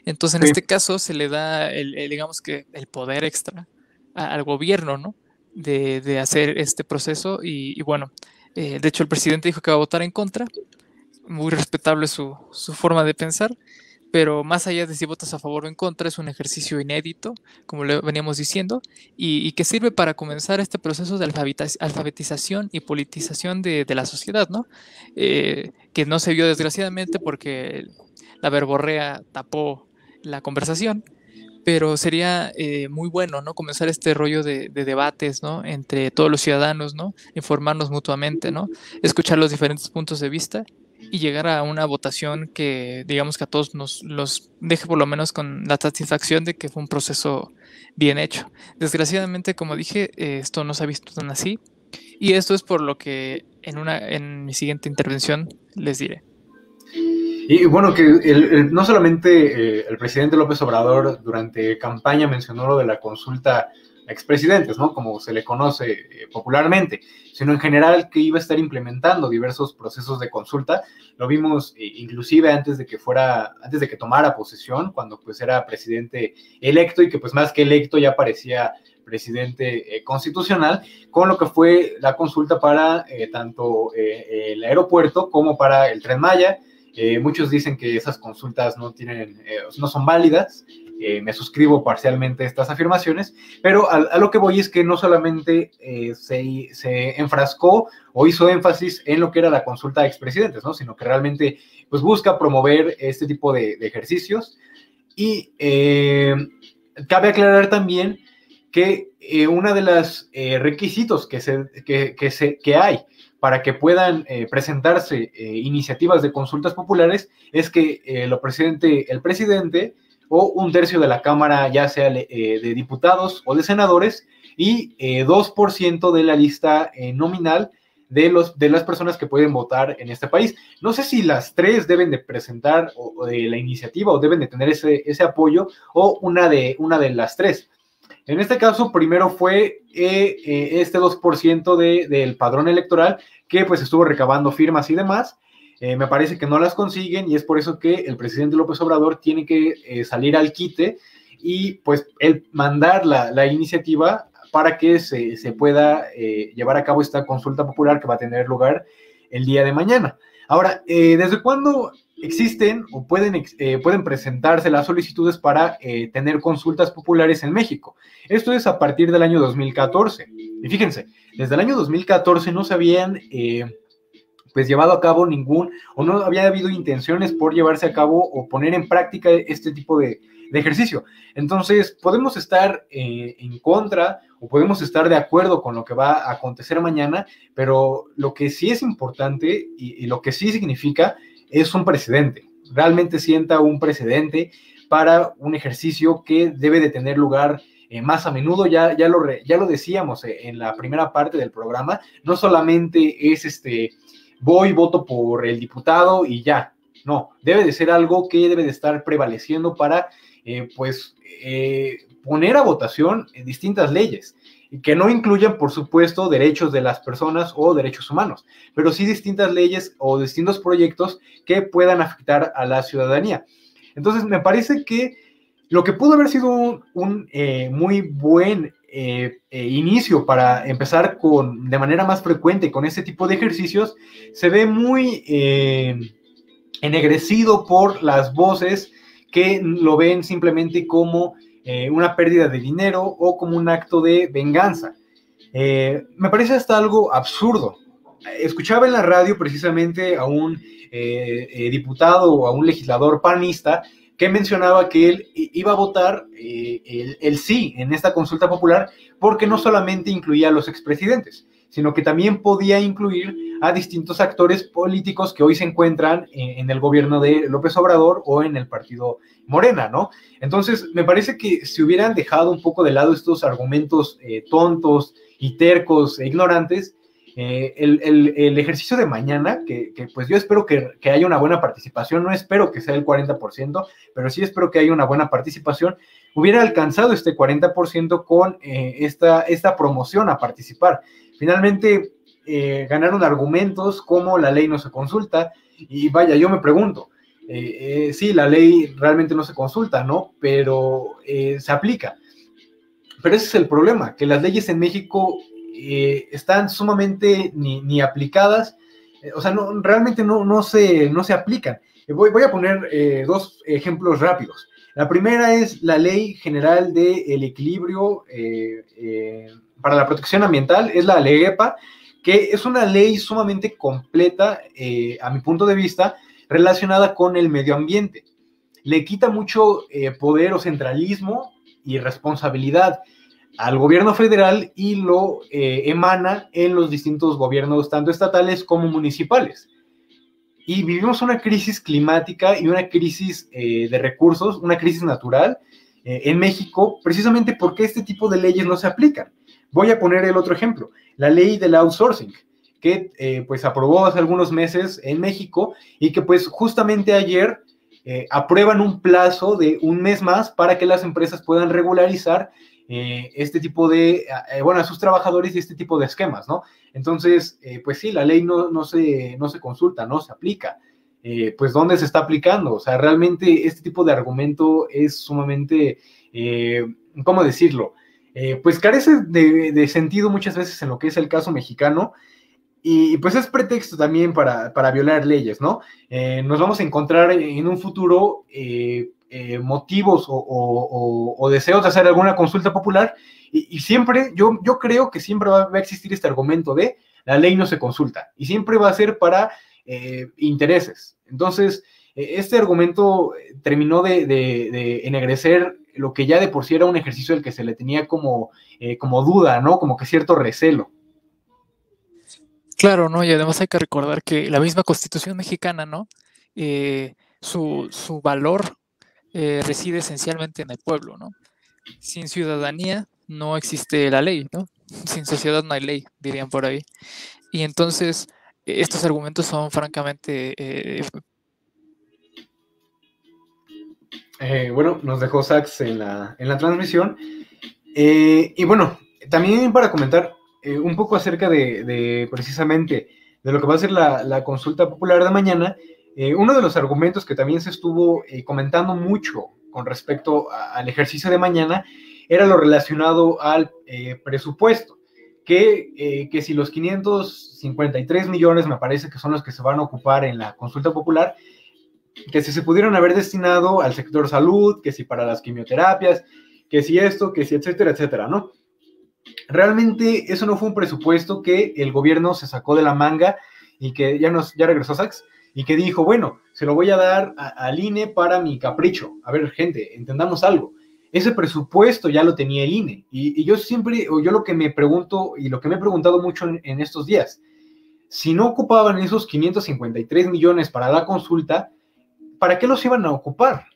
Entonces, en sí. este caso se le da, el, el, digamos que el poder extra a, al gobierno, ¿no? De, de hacer este proceso y, y bueno, eh, de hecho el presidente dijo que va a votar en contra, muy respetable su, su forma de pensar, pero más allá de si votas a favor o en contra, es un ejercicio inédito, como le veníamos diciendo, y, y que sirve para comenzar este proceso de alfabetización y politización de, de la sociedad, ¿no? Eh, que no se vio desgraciadamente porque la verborrea tapó la conversación, pero sería eh, muy bueno, ¿no? Comenzar este rollo de, de debates, ¿no? Entre todos los ciudadanos, ¿no? Informarnos mutuamente, ¿no? Escuchar los diferentes puntos de vista y llegar a una votación que, digamos que a todos nos los deje por lo menos con la satisfacción de que fue un proceso bien hecho. Desgraciadamente, como dije, esto no se ha visto tan así, y esto es por lo que en, una, en mi siguiente intervención les diré. Y bueno, que el, el, no solamente eh, el presidente López Obrador durante campaña mencionó lo de la consulta a expresidentes, ¿no? Como se le conoce eh, popularmente, sino en general que iba a estar implementando diversos procesos de consulta. Lo vimos eh, inclusive antes de que fuera, antes de que tomara posesión, cuando pues era presidente electo y que pues más que electo ya parecía presidente eh, constitucional, con lo que fue la consulta para eh, tanto eh, el aeropuerto como para el Tren Maya. Eh, muchos dicen que esas consultas no tienen, eh, no son válidas. Eh, me suscribo parcialmente a estas afirmaciones, pero a, a lo que voy es que no solamente eh, se, se enfrascó o hizo énfasis en lo que era la consulta de expresidentes, ¿no? Sino que realmente pues, busca promover este tipo de, de ejercicios. Y eh, cabe aclarar también que eh, una de las eh, requisitos que, se, que, que, se, que hay para que puedan eh, presentarse eh, iniciativas de consultas populares es que eh, lo presidente, el presidente o un tercio de la Cámara, ya sea eh, de diputados o de senadores, y eh, dos por ciento de la lista eh, nominal de, los, de las personas que pueden votar en este país. No sé si las tres deben de presentar o, o de la iniciativa o deben de tener ese, ese apoyo o una de, una de las tres. En este caso, primero fue eh, eh, este dos por ciento de, del padrón electoral que pues estuvo recabando firmas y demás. Eh, me parece que no las consiguen y es por eso que el presidente López Obrador tiene que eh, salir al quite y pues él mandar la, la iniciativa para que se, se pueda eh, llevar a cabo esta consulta popular que va a tener lugar el día de mañana. Ahora, eh, ¿desde cuándo existen o pueden, eh, pueden presentarse las solicitudes para eh, tener consultas populares en México? Esto es a partir del año dos mil catorce. Y fíjense, desde el año dos mil catorce no se habían eh, pues llevado a cabo ningún, o no había habido intenciones por llevarse a cabo o poner en práctica este tipo de, de ejercicio. Entonces, podemos estar eh, en contra o podemos estar de acuerdo con lo que va a acontecer mañana, pero lo que sí es importante y, y lo que sí significa es un precedente. Realmente sienta un precedente para un ejercicio que debe de tener lugar Eh, más a menudo. Ya, ya, lo, re, ya lo decíamos eh, en la primera parte del programa, no solamente es este, voy, voto por el diputado y ya. No, debe de ser algo que debe de estar prevaleciendo para, eh, pues, eh, poner a votación distintas leyes, que no incluyan, por supuesto, derechos de las personas o derechos humanos, pero sí distintas leyes o distintos proyectos que puedan afectar a la ciudadanía. Entonces, me parece que lo que pudo haber sido un, un eh, muy buen eh, eh, inicio para empezar con, de manera más frecuente con este tipo de ejercicios, se ve muy eh, ennegrecido por las voces que lo ven simplemente como eh, una pérdida de dinero o como un acto de venganza. Eh, me parece hasta algo absurdo. Escuchaba en la radio precisamente a un eh, eh, diputado o a un legislador panista que mencionaba que él iba a votar eh, el, el sí en esta consulta popular porque no solamente incluía a los expresidentes, sino que también podía incluir a distintos actores políticos que hoy se encuentran en, en el gobierno de López Obrador o en el partido Morena, ¿no? Entonces, me parece que si hubieran dejado un poco de lado estos argumentos eh, tontos y tercos e ignorantes, Eh, el, el, el ejercicio de mañana, que, que pues yo espero que, que haya una buena participación, no espero que sea el cuarenta por ciento, pero sí espero que haya una buena participación, hubiera alcanzado este cuarenta por ciento con eh, esta, esta promoción a participar. Finalmente, eh, ganaron argumentos como la ley no se consulta, y vaya, yo me pregunto, eh, eh, sí, la ley realmente no se consulta, ¿no? Pero eh, se aplica. Pero ese es el problema, que las leyes en México eh, están sumamente ni, ni aplicadas, eh, o sea, no, realmente no, no, se, no se aplican. Voy, voy a poner eh, dos ejemplos rápidos. La primera es la Ley General del Equilibrio eh, eh, para la Protección Ambiental, es la LEGEPA, que es una ley sumamente completa, eh, a mi punto de vista, relacionada con el medio ambiente. Le quita mucho eh, poder o centralismo y responsabilidad al gobierno federal y lo eh, emana en los distintos gobiernos, tanto estatales como municipales. Y vivimos una crisis climática y una crisis eh, de recursos, una crisis natural eh, en México, precisamente porque este tipo de leyes no se aplican. Voy a poner el otro ejemplo, la ley del outsourcing, que eh, pues aprobó hace algunos meses en México y que pues justamente ayer eh, aprueban un plazo de un mes más para que las empresas puedan regularizar eh, este tipo de, eh, bueno, a sus trabajadores y este tipo de esquemas, ¿no? Entonces, eh, pues sí, la ley no, no, se, no se consulta, no se aplica. Eh, pues, ¿dónde se está aplicando? O sea, realmente este tipo de argumento es sumamente, eh, ¿cómo decirlo? Eh, pues carece de, de sentido muchas veces en lo que es el caso mexicano y pues es pretexto también para, para violar leyes, ¿no? Eh, nos vamos a encontrar en un futuro eh, eh, motivos o, o, o, o deseos de hacer alguna consulta popular y, y siempre, yo, yo creo que siempre va a existir este argumento de la ley no se consulta y siempre va a ser para eh, intereses. Entonces, eh, este argumento terminó de, de, de ennegrecer lo que ya de por sí era un ejercicio del que se le tenía como, eh, como duda, ¿no? Como que cierto recelo. Claro, ¿no? Y además hay que recordar que la misma Constitución mexicana, ¿no? Eh, su, su valor eh, reside esencialmente en el pueblo, ¿no? Sin ciudadanía no existe la ley, ¿no? Sin sociedad no hay ley, dirían por ahí. Y entonces estos argumentos son francamente... Eh, Eh, bueno, nos dejó Sax en la, en la transmisión. Eh, y bueno, también para comentar eh, un poco acerca de, de precisamente de lo que va a ser la, la consulta popular de mañana, eh, uno de los argumentos que también se estuvo eh, comentando mucho con respecto a, al ejercicio de mañana era lo relacionado al eh, presupuesto, que, eh, que si los quinientos cincuenta y tres millones me parece que son los que se van a ocupar en la consulta popular, que si se pudieron haber destinado al sector salud, que si para las quimioterapias, que si esto, que si etcétera, etcétera, ¿no? Realmente eso no fue un presupuesto que el gobierno se sacó de la manga y que ya, nos, ya regresó Sax y que dijo, bueno, se lo voy a dar a, al I N E para mi capricho. A ver, gente, entendamos algo. Ese presupuesto ya lo tenía el I N E. Y, y yo siempre, o yo lo que me pregunto y lo que me he preguntado mucho en, en estos días, si no ocupaban esos quinientos cincuenta y tres millones para la consulta, ¿para qué los iban a ocupar?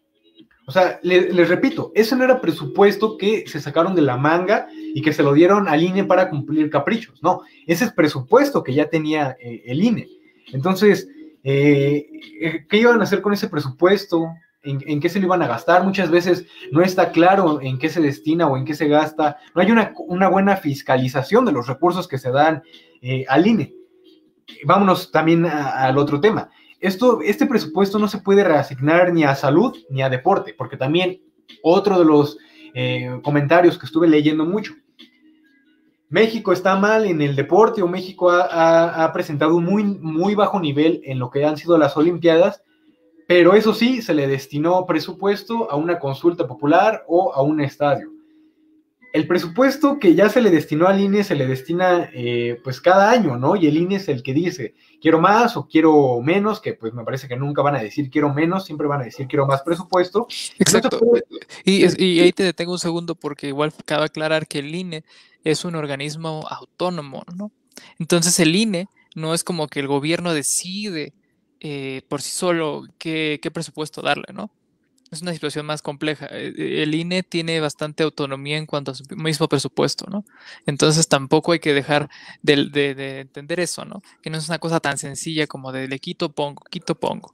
O sea, le, les repito, ese no era presupuesto que se sacaron de la manga y que se lo dieron al I N E para cumplir caprichos, no, ese es presupuesto que ya tenía eh, el I N E. Entonces, eh, ¿qué iban a hacer con ese presupuesto? ¿En, en qué se lo iban a gastar? Muchas veces no está claro en qué se destina o en qué se gasta, no hay una, una buena fiscalización de los recursos que se dan eh, al I N E. Vámonos también al otro tema. Esto, este presupuesto no se puede reasignar ni a salud ni a deporte, porque también otro de los eh, comentarios que estuve leyendo mucho, México está mal en el deporte o México ha, ha, ha presentado muy, muy bajo nivel en lo que han sido las Olimpiadas, pero eso sí, se le destinó presupuesto a una consulta popular o a un estadio. El presupuesto que ya se le destinó al I N E se le destina eh, pues cada año, ¿no? Y el I N E es el que dice, quiero más o quiero menos, que pues me parece que nunca van a decir quiero menos, siempre van a decir quiero más presupuesto. Exacto. No puede... y, y ahí te detengo un segundo porque igual cabe aclarar que el I N E es un organismo autónomo, ¿no? Entonces el I N E no es como que el gobierno decide eh, por sí solo qué, qué presupuesto darle, ¿no? Es una situación más compleja. El I N E tiene bastante autonomía en cuanto a su mismo presupuesto, ¿no? Entonces tampoco hay que dejar de, de, de entender eso, ¿no? Que no es una cosa tan sencilla como de le quito, pongo, quito, pongo.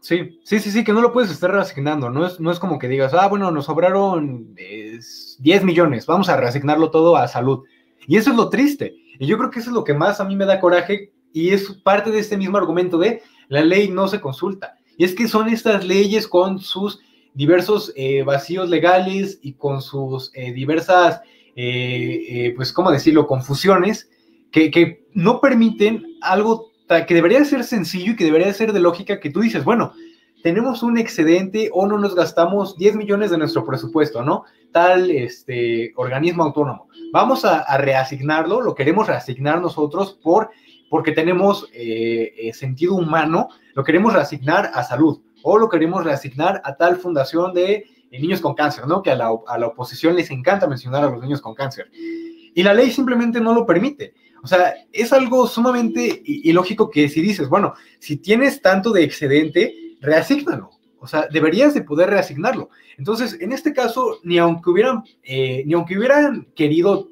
Sí, sí, sí, sí, que no lo puedes estar reasignando. No es, no es como que digas, ah, bueno, nos sobraron eh, diez millones, vamos a reasignarlo todo a salud. Y eso es lo triste. Y yo creo que eso es lo que más a mí me da coraje, y es parte de este mismo argumento de la ley no se consulta. Y es que son estas leyes con sus diversos eh, vacíos legales y con sus eh, diversas, eh, eh, pues, ¿cómo decirlo?, confusiones que, que no permiten algo que debería ser sencillo y que debería ser de lógica, que tú dices, bueno, tenemos un excedente o no nos gastamos diez millones de nuestro presupuesto, ¿no? Tal este, organismo autónomo. Vamos a, a reasignarlo, lo queremos reasignar nosotros por, porque tenemos eh, eh, sentido humano, lo queremos reasignar a salud o lo queremos reasignar a tal fundación de eh, niños con cáncer, ¿no? Que a la, a la oposición les encanta mencionar a los niños con cáncer. Y la ley simplemente no lo permite. O sea, es algo sumamente ilógico que si dices, bueno, si tienes tanto de excedente, reasígnalo. O sea, deberías de poder reasignarlo. Entonces, en este caso, ni aunque hubieran, eh, ni aunque hubieran querido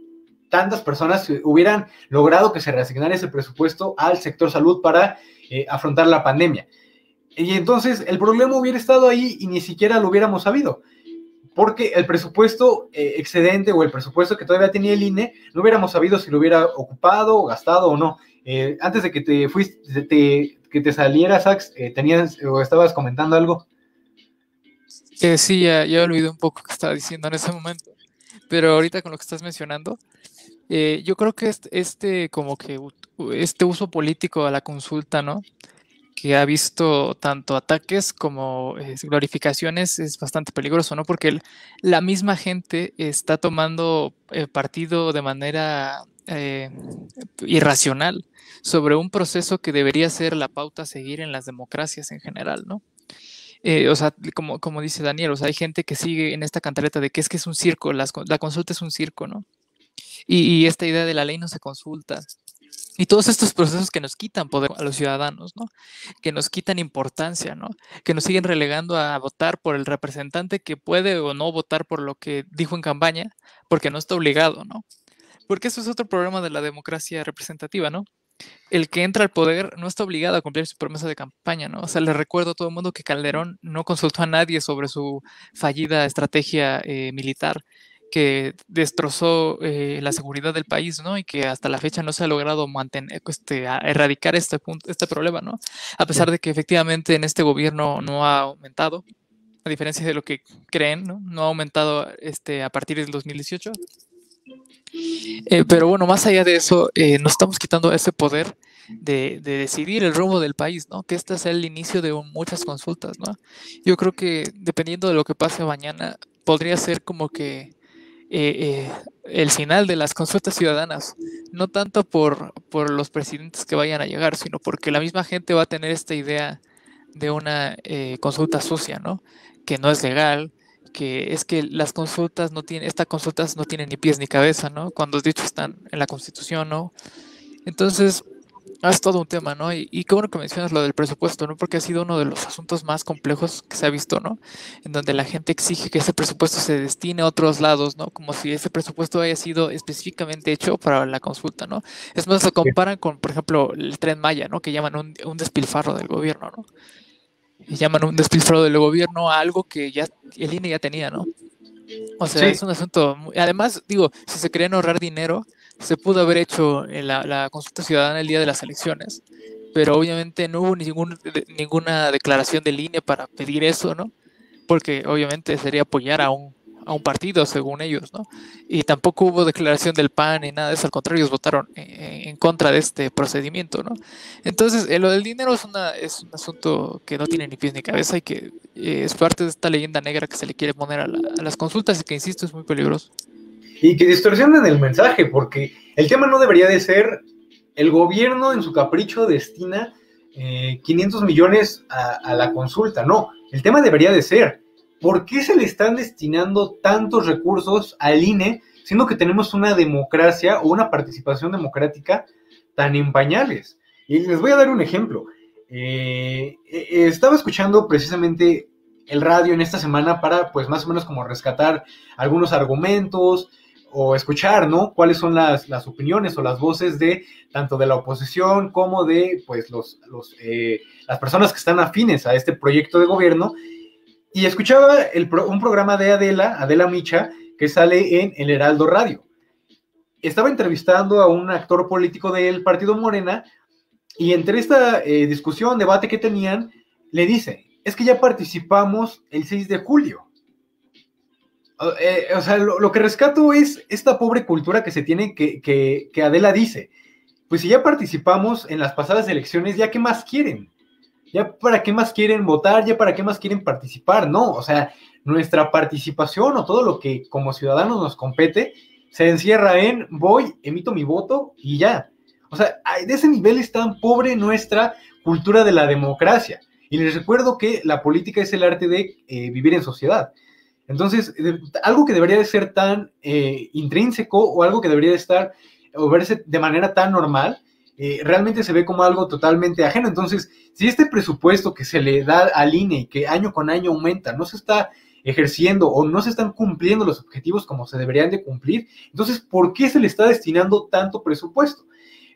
tantas personas, hubieran logrado que se reasignara ese presupuesto al sector salud para eh, afrontar la pandemia. Y entonces, el problema hubiera estado ahí y ni siquiera lo hubiéramos sabido. Porque el presupuesto eh, excedente o el presupuesto que todavía tenía el I N E, no hubiéramos sabido si lo hubiera ocupado o gastado o no. Eh, antes de que te fuiste, te, que te saliera, Sax, eh, tenías o estabas comentando algo. Eh, sí, ya, ya olvidé un poco lo que estaba diciendo en ese momento. Pero ahorita con lo que estás mencionando, eh, yo creo que este, este, como que, este uso político a la consulta, ¿no?, que ha visto tanto ataques como eh, glorificaciones, es bastante peligroso, ¿no? Porque el, la misma gente está tomando eh, partido de manera eh, irracional sobre un proceso que debería ser la pauta a seguir en las democracias en general, ¿no? Eh, o sea, como, como dice Daniel, o sea, hay gente que sigue en esta cantaleta de que es que es un circo, las, la consulta es un circo, ¿no? Y, y esta idea de la ley no se consulta. Y todos estos procesos que nos quitan poder a los ciudadanos, ¿no?, que nos quitan importancia, ¿no?, que nos siguen relegando a votar por el representante que puede o no votar por lo que dijo en campaña, porque no está obligado, ¿no? Porque eso es otro problema de la democracia representativa, ¿no? El que entra al poder no está obligado a cumplir su promesa de campaña, ¿no? O sea, le recuerdo a todo el mundo que Calderón no consultó a nadie sobre su fallida estrategia eh, militar, que destrozó eh, la seguridad del país, ¿no? Y que hasta la fecha no se ha logrado mantener, este, erradicar este, punto, este problema, ¿no? A pesar de que efectivamente en este gobierno no ha aumentado, a diferencia de lo que creen, ¿no? No ha aumentado este, a partir del dos mil dieciocho. Eh, pero bueno, más allá de eso, eh, nos estamos quitando ese poder de, de decidir el rumbo del país, ¿no? Que este sea el inicio de un, muchas consultas, ¿no? Yo creo que dependiendo de lo que pase mañana, podría ser como que Eh, eh, el final de las consultas ciudadanas, no tanto por, por los presidentes que vayan a llegar, sino porque la misma gente va a tener esta idea de una eh, consulta sucia, ¿no?, que no es legal, que es que las consultas no tienen, estas consultas no tienen ni pies ni cabeza, ¿no?, cuando dicho están en la Constitución, ¿no? Entonces, es todo un tema, ¿no? Y, y qué bueno que mencionas lo del presupuesto, ¿no? Porque ha sido uno de los asuntos más complejos que se ha visto, ¿no? En donde la gente exige que ese presupuesto se destine a otros lados, ¿no? Como si ese presupuesto haya sido específicamente hecho para la consulta, ¿no? Es más, lo comparan con, por ejemplo, el Tren Maya, ¿no? Que llaman un, un despilfarro del gobierno, ¿no? Y llaman un despilfarro del gobierno a algo que ya el I N E ya tenía, ¿no? O sea, sí, es un asunto... Muy... Además, digo, si se querían ahorrar dinero, se pudo haber hecho la, la consulta ciudadana el día de las elecciones, pero obviamente no hubo ningún, de, ninguna declaración del I N E para pedir eso, ¿no? Porque obviamente sería apoyar a un, a un partido, según ellos, ¿no? Y tampoco hubo declaración del P A N ni nada de eso, al contrario, ellos votaron en, en contra de este procedimiento, ¿no? Entonces, eh, lo del dinero es, una, es un asunto que no tiene ni pies ni cabeza y que eh, es parte de esta leyenda negra que se le quiere poner a, la, a las consultas y que, insisto, es muy peligroso. Y que distorsionan el mensaje, porque el tema no debería de ser el gobierno en su capricho destina eh, quinientos millones a, a la consulta. No, el tema debería de ser, ¿por qué se le están destinando tantos recursos al I N E, siendo que tenemos una democracia o una participación democrática tan en pañales? Y les voy a dar un ejemplo. Eh, estaba escuchando precisamente el radio en esta semana para, pues, más o menos como rescatar algunos argumentos, o escuchar, ¿no?, cuáles son las, las opiniones o las voces de tanto de la oposición como de, pues, los, los, eh, las personas que están afines a este proyecto de gobierno. Y escuchaba el pro, un programa de Adela, Adela Micha, que sale en El Heraldo Radio. estaba entrevistando a un actor político del partido Morena, y entre esta eh, discusión, debate que tenían, le dice, es que ya participamos el seis de julio. Eh, o sea, lo, lo que rescato es esta pobre cultura que se tiene, que, que, que Adela dice, pues si ya participamos en las pasadas elecciones, ¿ya qué más quieren? ¿Ya para qué más quieren votar? ¿Ya para qué más quieren participar? No, o sea, nuestra participación o todo lo que como ciudadanos nos compete se encierra en voy, emito mi voto y ya. O sea, de ese nivel es tan pobre nuestra cultura de la democracia. Y les recuerdo que la política es el arte de eh, vivir en sociedad. Entonces, de, algo que debería de ser tan eh, intrínseco o algo que debería de estar o verse de manera tan normal, Eh, realmente se ve como algo totalmente ajeno. Entonces, si este presupuesto que se le da al I N E y que año con año aumenta, no se está ejerciendo o no se están cumpliendo los objetivos como se deberían de cumplir, entonces, ¿por qué se le está destinando tanto presupuesto?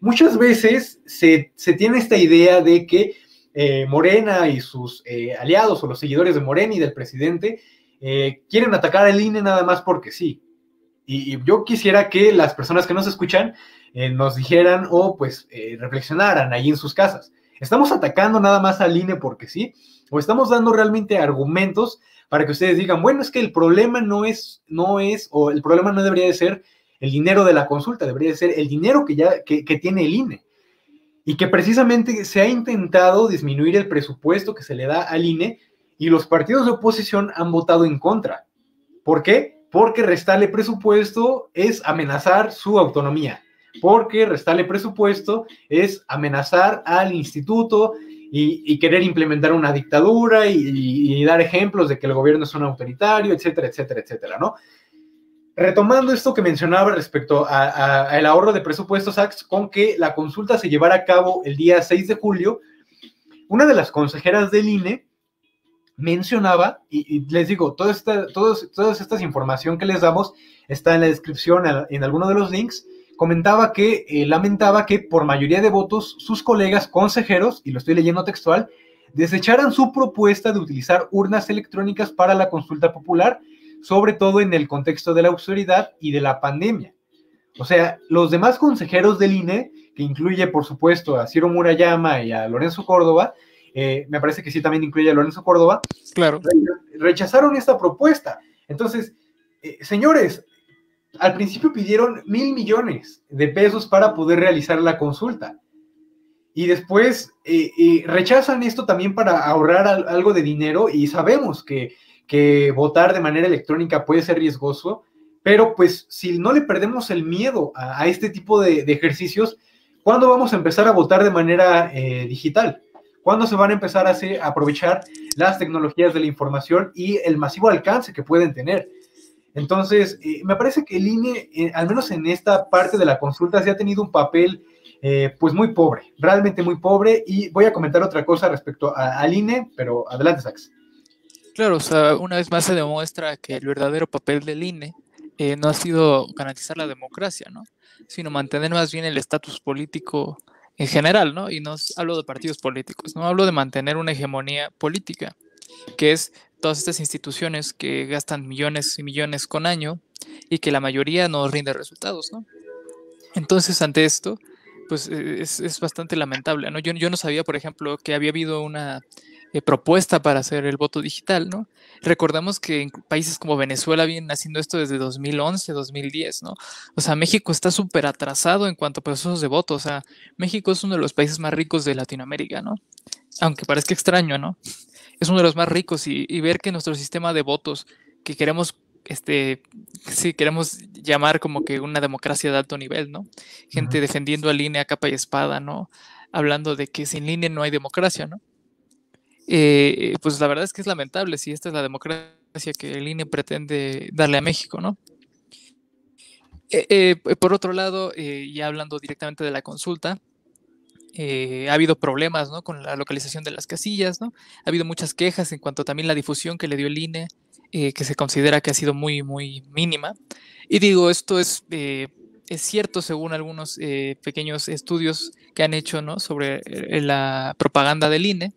Muchas veces se, se tiene esta idea de que eh, Morena y sus eh, aliados o los seguidores de Morena y del presidente eh, quieren atacar al I N E nada más porque sí. Y, y yo quisiera que las personas que nos escuchan eh, nos dijeran o oh, pues eh, reflexionaran ahí en sus casas. ¿Estamos atacando nada más al I N E porque sí? ¿O estamos dando realmente argumentos para que ustedes digan, bueno, es que el problema no es, no es, o el problema no debería de ser el dinero de la consulta, debería de ser el dinero que ya que, que tiene el I N E? Y que precisamente se ha intentado disminuir el presupuesto que se le da al I N E y los partidos de oposición han votado en contra. ¿Por qué? Porque restarle presupuesto es amenazar su autonomía, porque restarle presupuesto es amenazar al instituto y, y querer implementar una dictadura y, y, y dar ejemplos de que el gobierno es un autoritario, etcétera, etcétera, etcétera, ¿no? Retomando esto que mencionaba respecto al ahorro de presupuestos, Sax, con que la consulta se llevara a cabo el día seis de julio, una de las consejeras del I N E mencionaba, y, y les digo, toda esta, todos, toda esta información que les damos está en la descripción, en alguno de los links, comentaba que eh, lamentaba que por mayoría de votos sus colegas consejeros, y lo estoy leyendo textual, desecharan su propuesta de utilizar urnas electrónicas para la consulta popular, sobre todo en el contexto de la austeridad y de la pandemia. O sea, los demás consejeros del I N E, que incluye por supuesto a Ciro Murayama y a Lorenzo Córdoba, Eh, me parece que sí también incluye a Lorenzo Córdoba, claro, rechazaron esta propuesta. Entonces, eh, señores, al principio pidieron mil millones de pesos para poder realizar la consulta, y después eh, eh, rechazan esto también para ahorrar al, algo de dinero, y sabemos que, que votar de manera electrónica puede ser riesgoso, pero pues si no le perdemos el miedo a, a este tipo de, de ejercicios, ¿cuándo vamos a empezar a votar de manera eh, digital? ¿Cuándo se van a empezar a, hacer, a aprovechar las tecnologías de la información y el masivo alcance que pueden tener? Entonces, eh, me parece que el I N E, eh, al menos en esta parte de la consulta, se ha tenido un papel eh, pues muy pobre, realmente muy pobre, y voy a comentar otra cosa respecto a, al I N E, pero adelante, Sax. Claro, o sea, una vez más se demuestra que el verdadero papel del I N E eh, no ha sido garantizar la democracia, ¿no? Sino mantener más bien el estatus político en general, ¿no? Y no hablo de partidos políticos, no hablo de mantener una hegemonía política, que es todas estas instituciones que gastan millones y millones con año y que la mayoría no rinde resultados, ¿no? Entonces, ante esto, pues es, es bastante lamentable, ¿no? Yo, yo no sabía, por ejemplo, que había habido una eh, propuesta para hacer el voto digital, ¿no? Recordamos que en países como Venezuela vienen haciendo esto desde dos mil once, dos mil diez, ¿no? O sea, México está súper atrasado en cuanto a procesos de voto. O sea, México es uno de los países más ricos de Latinoamérica, ¿no? Aunque parezca extraño, ¿no? Es uno de los más ricos, y, y ver que nuestro sistema de votos que queremos Este, si queremos llamar como que una democracia de alto nivel, ¿no? Gente defendiendo al I N E a capa y espada, ¿no? Hablando de que sin I N E no hay democracia, ¿no? Eh, pues la verdad es que es lamentable si esta es la democracia que el I N E pretende darle a México, ¿no? Eh, eh, por otro lado, eh, ya hablando directamente de la consulta, Eh, ha habido problemas, ¿no?, con la localización de las casillas, ¿no? Ha habido muchas quejas en cuanto también a la difusión que le dio el I N E, eh, que se considera que ha sido muy, muy mínima. Y digo, esto es, eh, es cierto según algunos eh, pequeños estudios que han hecho, ¿no?, sobre eh, la propaganda del I N E.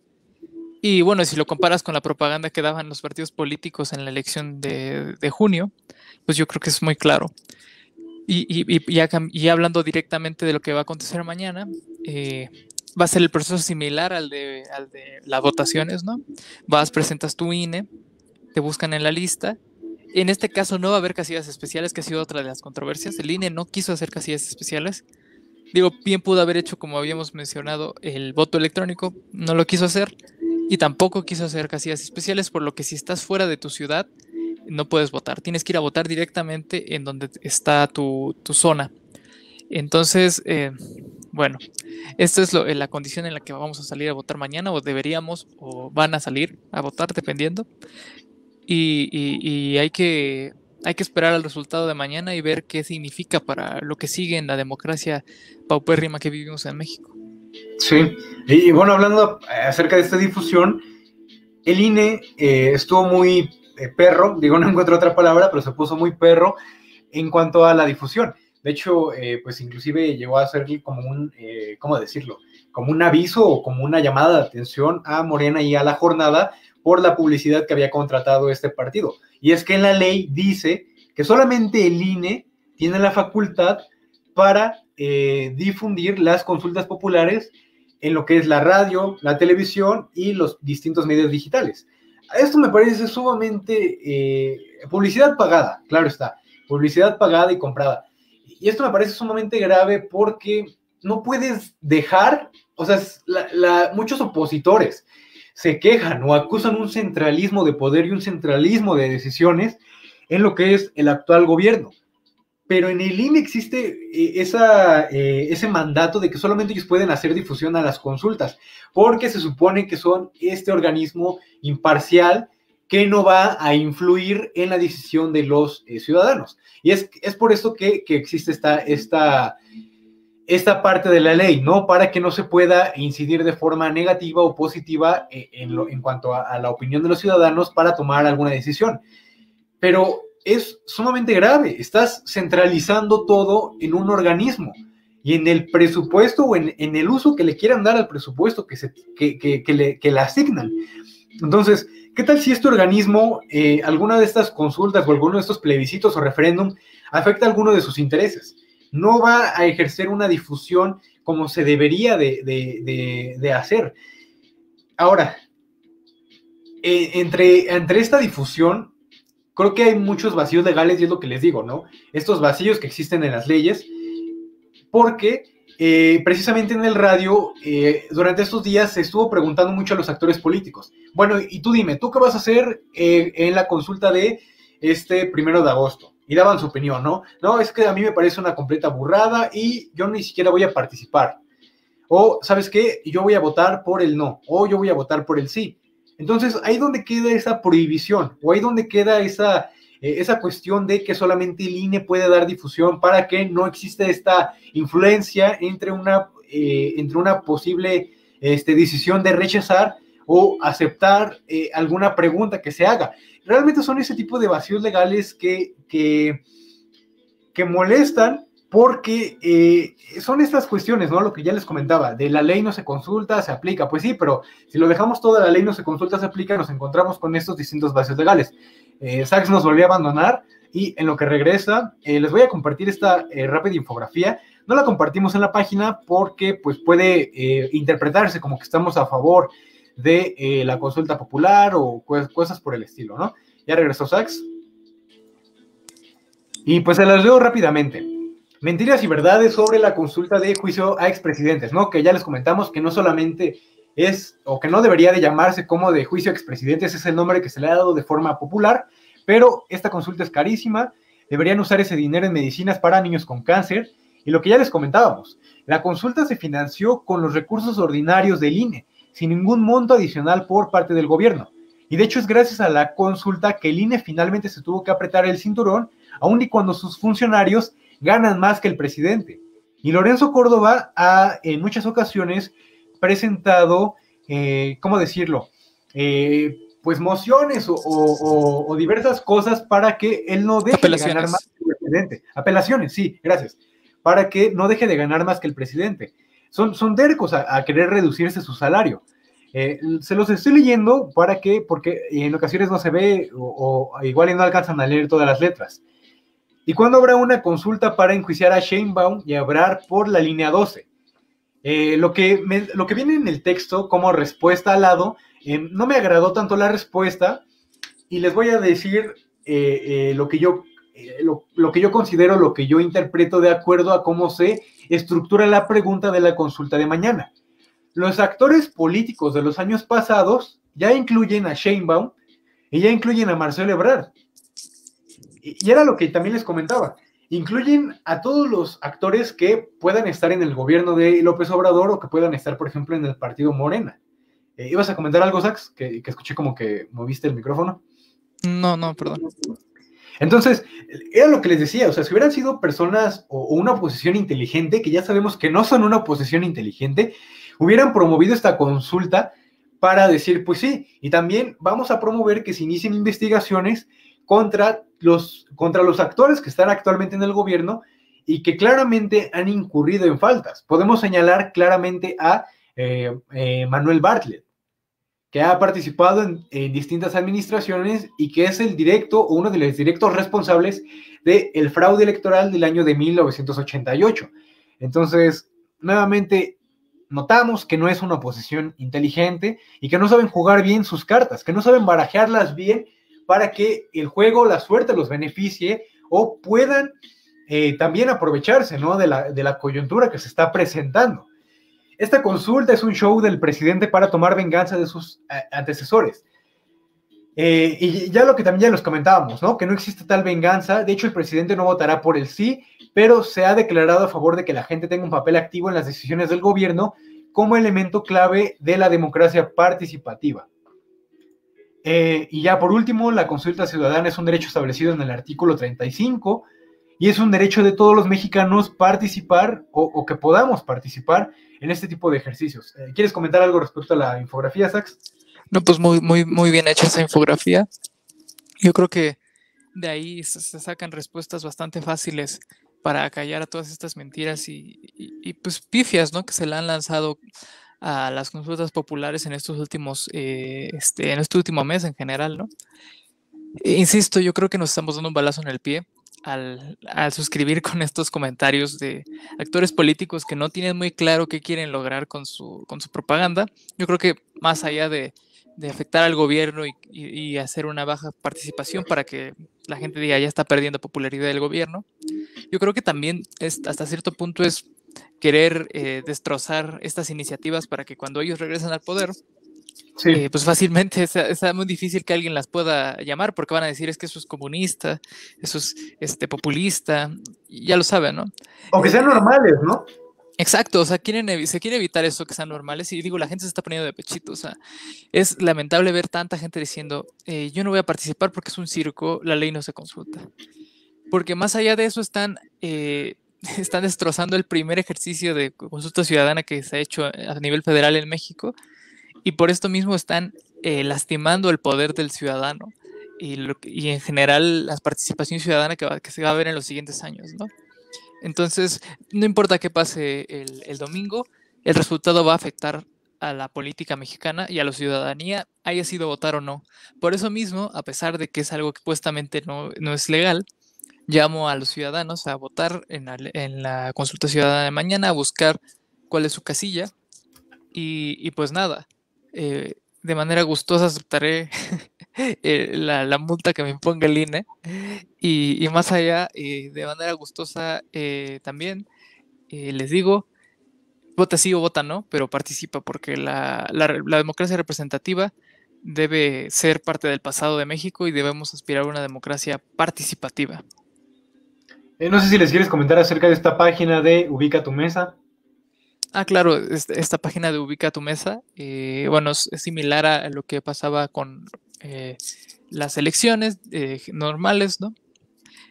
Y bueno, si lo comparas con la propaganda que daban los partidos políticos en la elección de, de junio, pues yo creo que es muy claro. Y, y, y, ya, y hablando directamente de lo que va a acontecer mañana, eh, va a ser el proceso similar al de, al de las votaciones, ¿no? Vas, presentas tu I N E, te buscan en la lista. En este caso no va a haber casillas especiales, que ha sido otra de las controversias. El I N E no quiso hacer casillas especiales. Digo, bien pudo haber hecho, como habíamos mencionado, el voto electrónico, no lo quiso hacer. Y tampoco quiso hacer casillas especiales, por lo que si estás fuera de tu ciudad, no puedes votar. Tienes que ir a votar directamente en donde está tu, tu zona. Entonces, eh, bueno, esta es lo, la condición en la que vamos a salir a votar mañana, o deberíamos, o van a salir a votar, dependiendo. Y, y, y hay que, hay que esperar al resultado de mañana y ver qué significa para lo que sigue en la democracia paupérrima que vivimos en México. Sí, y bueno, hablando acerca de esta difusión, el I N E eh, estuvo muy... perro, digo, no encuentro otra palabra, pero se puso muy perro en cuanto a la difusión. De hecho, eh, pues inclusive llegó a ser como un, eh, ¿cómo decirlo? Como un aviso o como una llamada de atención a Morena y a La Jornada por la publicidad que había contratado este partido. Y es que en la ley dice que solamente el I N E tiene la facultad para eh, difundir las consultas populares en lo que es la radio, la televisión y los distintos medios digitales. Esto me parece sumamente eh, publicidad pagada, claro está, publicidad pagada y comprada. Y esto me parece sumamente grave porque no puedes dejar, o sea, la, la, muchos opositores se quejan o acusan un centralismo de poder y un centralismo de decisiones en lo que es el actual gobierno. Pero en el I N E existe esa, eh, ese mandato de que solamente ellos pueden hacer difusión a las consultas, porque se supone que son este organismo imparcial que no va a influir en la decisión de los eh, ciudadanos. Y es, es por esto que, que existe esta, esta, esta parte de la ley, ¿no? Para que no se pueda incidir de forma negativa o positiva eh, en, lo, en cuanto a, a la opinión de los ciudadanos para tomar alguna decisión. Pero es sumamente grave, estás centralizando todo en un organismo y en el presupuesto o en, en el uso que le quieran dar al presupuesto que, se, que, que, que, le, que le asignan. Entonces, ¿qué tal si este organismo, eh, alguna de estas consultas o alguno de estos plebiscitos o referéndum afecta a alguno de sus intereses? No va a ejercer una difusión como se debería de, de, de, de hacer. Ahora, eh, entre, entre esta difusión, creo que hay muchos vacíos legales y es lo que les digo, ¿no? Estos vacíos que existen en las leyes, porque eh, precisamente en el radio, eh, durante estos días se estuvo preguntando mucho a los actores políticos. Bueno, y tú dime, ¿tú qué vas a hacer eh, en la consulta de este primero de agosto? Y daban su opinión, ¿no? No, es que a mí me parece una completa burrada y yo ni siquiera voy a participar. O, ¿sabes qué? Yo voy a votar por el no, o yo voy a votar por el sí. Entonces, ahí donde queda esa prohibición, o ahí donde queda esa, eh, esa cuestión de que solamente el I N E puede dar difusión para que no exista esta influencia entre una, eh, entre una posible este, decisión de rechazar o aceptar eh, alguna pregunta que se haga. Realmente son ese tipo de vacíos legales que, que, que molestan porque eh, son estas cuestiones, ¿no? Lo que ya les comentaba, de la ley no se consulta, se aplica. Pues sí, pero si lo dejamos toda la ley no se consulta, se aplica, nos encontramos con estos distintos vacíos legales. Eh, Sachs nos volvió a abandonar y en lo que regresa, eh, les voy a compartir esta eh, rápida infografía. No la compartimos en la página porque pues, puede eh, interpretarse como que estamos a favor de eh, la consulta popular o co- cosas por el estilo, ¿no? Ya regresó Sachs. Y pues se las leo rápidamente. Mentiras y verdades sobre la consulta de juicio a expresidentes, ¿no? Que ya les comentamos que no solamente es, o que no debería de llamarse como de juicio a expresidentes, es el nombre que se le ha dado de forma popular, pero esta consulta es carísima, deberían usar ese dinero en medicinas para niños con cáncer, y lo que ya les comentábamos, la consulta se financió con los recursos ordinarios del I N E, sin ningún monto adicional por parte del gobierno, y de hecho es gracias a la consulta que el I N E finalmente se tuvo que apretar el cinturón, aun y cuando sus funcionarios ganan más que el presidente. Y Lorenzo Córdoba ha en muchas ocasiones presentado, eh, ¿cómo decirlo? Eh, pues mociones o, o, o diversas cosas para que él no deje de ganar más que el presidente. Apelaciones, sí, gracias. Para que no deje de ganar más que el presidente. Son, son tercos a, a querer reducirse su salario. Eh, se los estoy leyendo para que, porque en ocasiones no se ve o, o igual no alcanzan a leer todas las letras. ¿Y cuándo habrá una consulta para enjuiciar a Sheinbaum y a Ebrard por la línea doce? Eh, lo, que me, lo que viene en el texto como respuesta al lado, eh, no me agradó tanto la respuesta, y les voy a decir eh, eh, lo que yo eh, lo, lo que yo considero, lo que yo interpreto de acuerdo a cómo se estructura la pregunta de la consulta de mañana. Los actores políticos de los años pasados ya incluyen a Sheinbaum y ya incluyen a Marcelo Ebrard. Y era lo que también les comentaba. Incluyen a todos los actores que puedan estar en el gobierno de López Obrador o que puedan estar, por ejemplo, en el partido Morena. Eh, ¿Ibas a comentar algo, Sax? Que, que escuché como que moviste el micrófono. No, no, perdón. Entonces, era lo que les decía. O sea, si hubieran sido personas o, o una oposición inteligente, que ya sabemos que no son una oposición inteligente, hubieran promovido esta consulta para decir, pues sí, y también vamos a promover que se inicien investigaciones contra los, contra los actores que están actualmente en el gobierno y que claramente han incurrido en faltas. Podemos señalar claramente a eh, eh, Manuel Bartlett, que ha participado en, en distintas administraciones y que es el directo o uno de los directos responsables del fraude electoral del año de mil novecientos ochenta y ocho. Entonces, nuevamente, notamos que no es una oposición inteligente y que no saben jugar bien sus cartas, que no saben barajearlas bien para que el juego, la suerte los beneficie o puedan eh, también aprovecharse, ¿no?, de la, de la coyuntura que se está presentando. Esta consulta es un show del presidente para tomar venganza de sus antecesores. Eh, y ya lo que también ya los comentábamos, ¿no?, que no existe tal venganza. De hecho, el presidente no votará por el sí, pero se ha declarado a favor de que la gente tenga un papel activo en las decisiones del gobierno como elemento clave de la democracia participativa. Eh, y ya por último, la consulta ciudadana es un derecho establecido en el artículo treinta y cinco y es un derecho de todos los mexicanos participar o, o que podamos participar en este tipo de ejercicios. Eh, ¿Quieres comentar algo respecto a la infografía, Sax? No, pues muy, muy, muy bien hecha esa infografía. Yo creo que de ahí se, se sacan respuestas bastante fáciles para acallar a todas estas mentiras y, y, y pues pifias, ¿no?, que se le han lanzado a las consultas populares en estos últimos, eh, este, en este último mes en general, ¿no? E, insisto, yo creo que nos estamos dando un balazo en el pie al, al suscribir con estos comentarios de actores políticos que no tienen muy claro qué quieren lograr con su, con su propaganda. Yo creo que más allá de, de afectar al gobierno y, y, y hacer una baja participación para que la gente diga ya está perdiendo popularidad del gobierno, yo creo que también es, hasta cierto punto es querer eh, destrozar estas iniciativas para que cuando ellos regresan al poder, sí, eh, pues fácilmente está muy difícil que alguien las pueda llamar, porque van a decir es que eso es comunista, eso es este, populista, y ya lo saben, ¿no? O que sean normales, ¿no? Exacto, o sea, quieren, se quiere evitar eso, que sean normales, y digo, la gente se está poniendo de pechito, o sea, es lamentable ver tanta gente diciendo, eh, yo no voy a participar porque es un circo, la ley no se consulta, porque más allá de eso están... Eh, Están destrozando el primer ejercicio de consulta ciudadana que se ha hecho a nivel federal en México y por esto mismo están eh, lastimando el poder del ciudadano y, lo, y en general la participación ciudadana que, va, que se va a ver en los siguientes años, ¿no? Entonces, no importa qué pase el, el domingo, el resultado va a afectar a la política mexicana y a la ciudadanía, haya sido votar o no. Por eso mismo, a pesar de que es algo que supuestamente no, no es legal, llamo a los ciudadanos a votar en la, en la consulta ciudadana de mañana, a buscar cuál es su casilla. Y, y pues nada, eh, de manera gustosa aceptaré eh, la, la multa que me imponga el I N E. Y, y más allá, eh, de manera gustosa eh, también, eh, les digo, vota sí o vota no, pero participa porque la, la, la democracia representativa debe ser parte del pasado de México y debemos aspirar a una democracia participativa. Eh, no sé si les quieres comentar acerca de esta página de Ubica tu Mesa. Ah, claro, esta página de Ubica tu Mesa, eh, bueno, es similar a lo que pasaba con eh, las elecciones eh, normales, ¿no?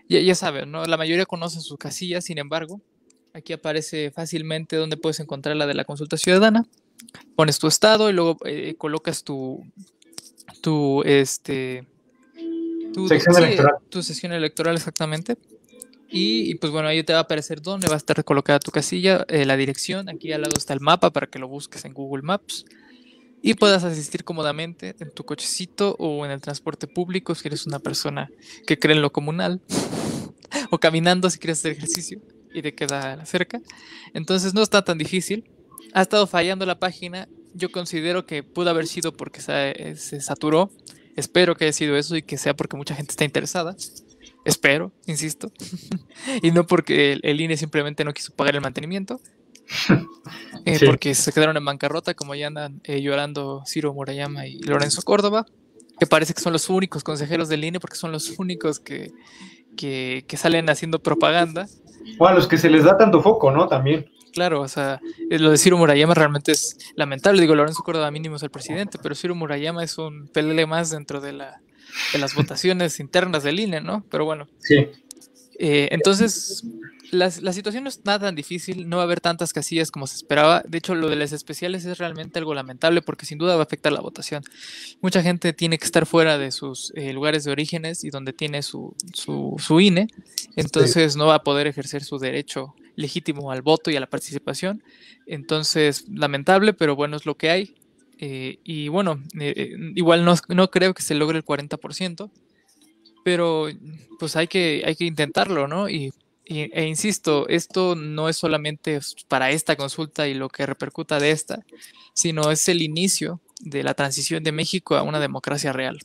Ya, ya saben, ¿no? La mayoría conoce sus casillas, sin embargo, aquí aparece fácilmente donde puedes encontrar la de la consulta ciudadana. Pones tu estado y luego eh, colocas tu, tu, este, tu, sección sí, electoral. tu sesión electoral exactamente. Y, y pues bueno, ahí te va a aparecer dónde va a estar recolocada tu casilla, eh, la dirección, aquí al lado está el mapa para que lo busques en Google Maps y puedas asistir cómodamente en tu cochecito o en el transporte público si eres una persona que cree en lo comunal o caminando si quieres hacer ejercicio y te queda cerca. Entonces no está tan difícil. Ha estado fallando la página. Yo considero que pudo haber sido porque se, se saturó. Espero que haya sido eso y que sea porque mucha gente está interesada. Espero, insisto. Y no porque el, el I N E simplemente no quiso pagar el mantenimiento. Eh, sí. Porque se quedaron en bancarrota, como ya andan eh, llorando Ciro Murayama y Lorenzo Córdoba, que parece que son los únicos consejeros del I N E, porque son los únicos que, que, que salen haciendo propaganda. Bueno, a los que se les da tanto foco, ¿no? También. Claro, o sea, lo de Ciro Murayama realmente es lamentable. Digo, Lorenzo Córdoba mínimo es el presidente, pero Ciro Murayama es un pelele más dentro de, la, de las votaciones internas del I N E, ¿no? Pero bueno. Sí. Eh, entonces... La, la situación no es nada tan difícil, no va a haber tantas casillas como se esperaba. De hecho, lo de las especiales es realmente algo lamentable porque sin duda va a afectar la votación. Mucha gente tiene que estar fuera de sus eh, lugares de orígenes y donde tiene su, su, su I N E, entonces no va a poder ejercer su derecho legítimo al voto y a la participación. Entonces, lamentable, pero bueno, es lo que hay. Eh, y bueno, eh, igual no, no creo que se logre el cuarenta por ciento, pero pues hay que, hay que intentarlo, ¿no? Y E, e insisto, esto no es solamente para esta consulta y lo que repercuta de esta, sino es el inicio de la transición de México a una democracia real.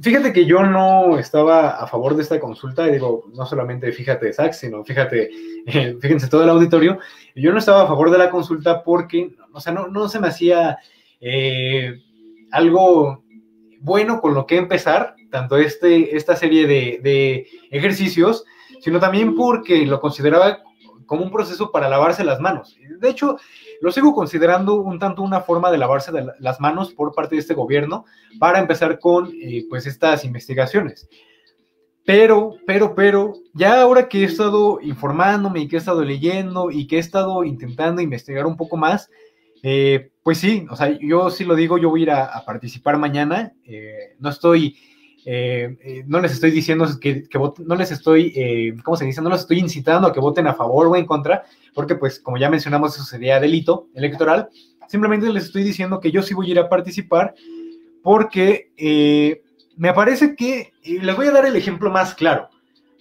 Fíjate que yo no estaba a favor de esta consulta, y digo, no solamente fíjate Sax, sino fíjate, eh, fíjense todo el auditorio, yo no estaba a favor de la consulta porque, o sea, no, no se me hacía eh, algo bueno con lo que empezar, tanto este, esta serie de, de ejercicios, sino también porque lo consideraba como un proceso para lavarse las manos. De hecho, lo sigo considerando un tanto una forma de lavarse de las manos por parte de este gobierno para empezar con eh, pues estas investigaciones. Pero, pero, pero, ya ahora que he estado informándome y que he estado leyendo y que he estado intentando investigar un poco más, eh, pues sí, o sea, yo sí lo digo, yo voy a ir a, a participar mañana, eh, no estoy... Eh, eh, no les estoy diciendo que, que voten, no les estoy, eh, ¿cómo se dice? No los estoy incitando a que voten a favor o en contra, porque pues como ya mencionamos eso sería delito electoral, simplemente les estoy diciendo que yo sí voy a ir a participar porque eh, me parece que, eh, les voy a dar el ejemplo más claro,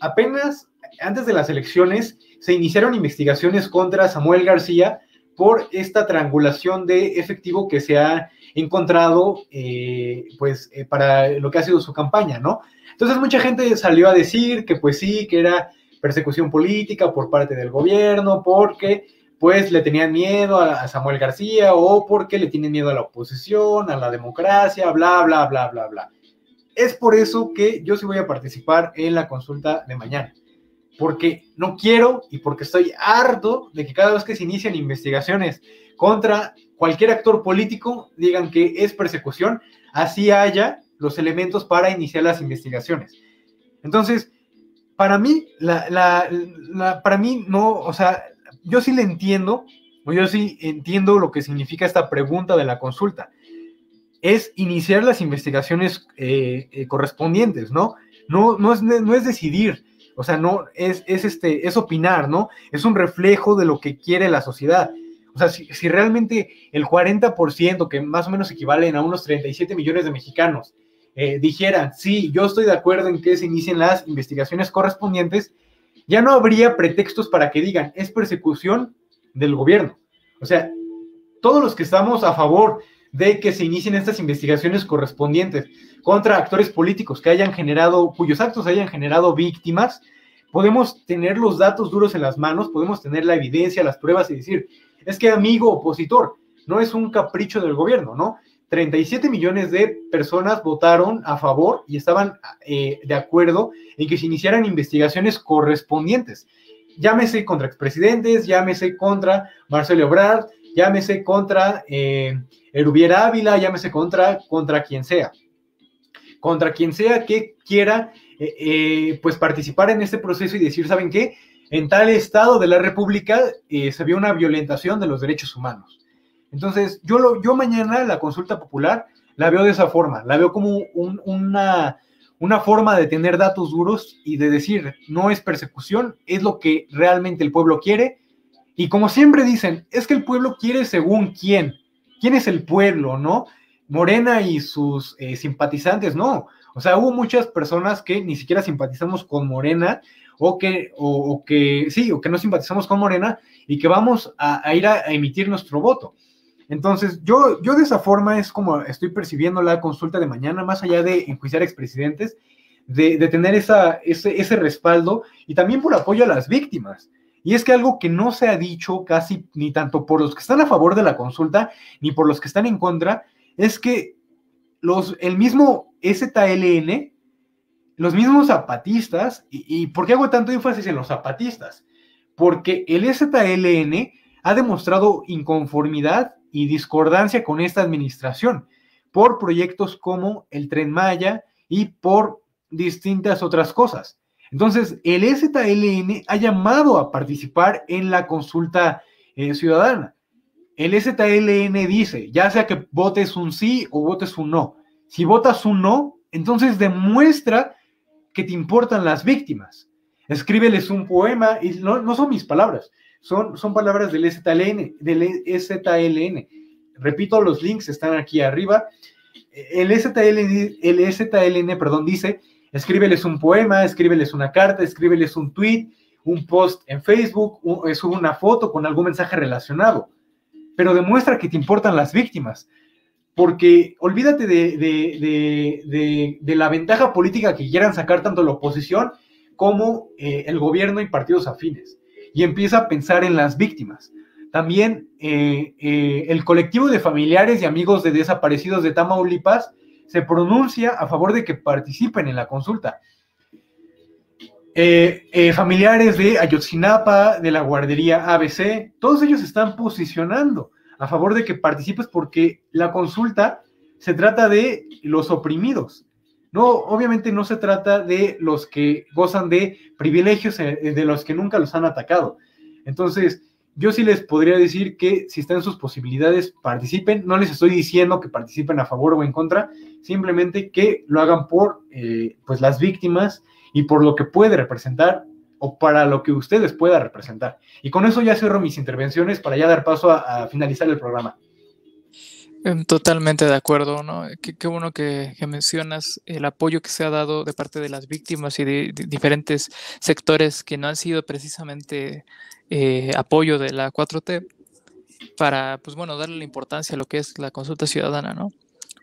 apenas antes de las elecciones se iniciaron investigaciones contra Samuel García por esta triangulación de efectivo que se ha encontrado eh, pues eh, para lo que ha sido su campaña, ¿no? Entonces mucha gente salió a decir que pues sí, que era persecución política por parte del gobierno, porque pues le tenían miedo a, a Samuel García o porque le tienen miedo a la oposición, a la democracia, bla, bla, bla, bla, bla. Es por eso que yo sí voy a participar en la consulta de mañana, porque no quiero y porque estoy harto de que cada vez que se inician investigaciones contra cualquier actor político digan que es persecución, así haya los elementos para iniciar las investigaciones. Entonces, para mí, la, la, la, para mí no, o sea, yo sí le entiendo, o yo sí entiendo lo que significa esta pregunta de la consulta. Es iniciar las investigaciones eh, eh, correspondientes, ¿no? No, no, es, no es decidir. O sea, no, es, es, este, es opinar, ¿no? Es un reflejo de lo que quiere la sociedad. O sea, si, si realmente el cuarenta por ciento, que más o menos equivalen a unos treinta y siete millones de mexicanos, eh, dijeran, sí, yo estoy de acuerdo en que se inicien las investigaciones correspondientes, ya no habría pretextos para que digan, es persecución del gobierno. O sea, todos los que estamos a favor de que se inicien estas investigaciones correspondientes contra actores políticos que hayan generado, cuyos actos hayan generado víctimas, podemos tener los datos duros en las manos, podemos tener la evidencia, las pruebas y decir, es que amigo opositor, no es un capricho del gobierno, ¿no? treinta y siete millones de personas votaron a favor y estaban eh, de acuerdo en que se iniciaran investigaciones correspondientes. Llámese contra expresidentes, llámese contra Marcelo Ebrard, llámese contra eh, Erubiera Ávila, llámese contra, contra quien sea. Contra quien sea que quiera eh, eh, pues participar en este proceso y decir, ¿saben qué? En tal estado de la República eh, se vio una violentación de los derechos humanos. Entonces, yo, lo, yo mañana la consulta popular la veo de esa forma, la veo como un, una, una forma de tener datos duros y de decir, no es persecución, es lo que realmente el pueblo quiere. Y como siempre dicen, es que el pueblo quiere según quién. ¿Quién es el pueblo, no? Morena y sus eh, simpatizantes, no. O sea, hubo muchas personas que ni siquiera simpatizamos con Morena o que, o, o que sí, o que no simpatizamos con Morena y que vamos a, a ir a, a emitir nuestro voto. Entonces, yo, yo de esa forma es como estoy percibiendo la consulta de mañana, más allá de enjuiciar expresidentes, de, de tener esa, ese, ese respaldo y también por apoyo a las víctimas. Y es que algo que no se ha dicho casi ni tanto por los que están a favor de la consulta ni por los que están en contra, es que los, el mismo E Z L N, los mismos zapatistas, y, ¿y por qué hago tanto énfasis en los zapatistas? Porque el E Z L N ha demostrado inconformidad y discordancia con esta administración por proyectos como el Tren Maya y por distintas otras cosas. Entonces, el E Z L N ha llamado a participar en la consulta eh, ciudadana. El E Z L N dice, ya sea que votes un sí o votes un no. Si votas un no, entonces demuestra que te importan las víctimas. Escríbeles un poema, y no, no son mis palabras, son, son palabras del E Z L N, del E Z L N. Repito, los links están aquí arriba. El E Z L N, el E Z L N, perdón, dice... Escríbeles un poema, escríbeles una carta, escríbeles un tweet, un post en Facebook, un, sube una foto con algún mensaje relacionado, pero demuestra que te importan las víctimas, porque olvídate de, de, de, de, de la ventaja política que quieran sacar tanto la oposición como eh, el gobierno y partidos afines, y empieza a pensar en las víctimas. También eh, eh, el colectivo de familiares y amigos de desaparecidos de Tamaulipas se pronuncia a favor de que participen en la consulta. Eh, eh, familiares de Ayotzinapa, de la guardería A B C, todos ellos están posicionando a favor de que participes porque la consulta se trata de los oprimidos. No, obviamente no se trata de los que gozan de privilegios, de los que nunca los han atacado. Entonces, yo sí les podría decir que si están en sus posibilidades, participen. No les estoy diciendo que participen a favor o en contra, simplemente que lo hagan por eh, pues las víctimas y por lo que puede representar o para lo que ustedes puedan representar. Y con eso ya cierro mis intervenciones para ya dar paso a, a finalizar el programa. Totalmente de acuerdo, ¿no? Qué, qué bueno que, que mencionas el apoyo que se ha dado de parte de las víctimas y de, de diferentes sectores que no han sido precisamente eh, apoyo de la cuatro T para, pues bueno, darle la importancia a lo que es la consulta ciudadana, ¿no?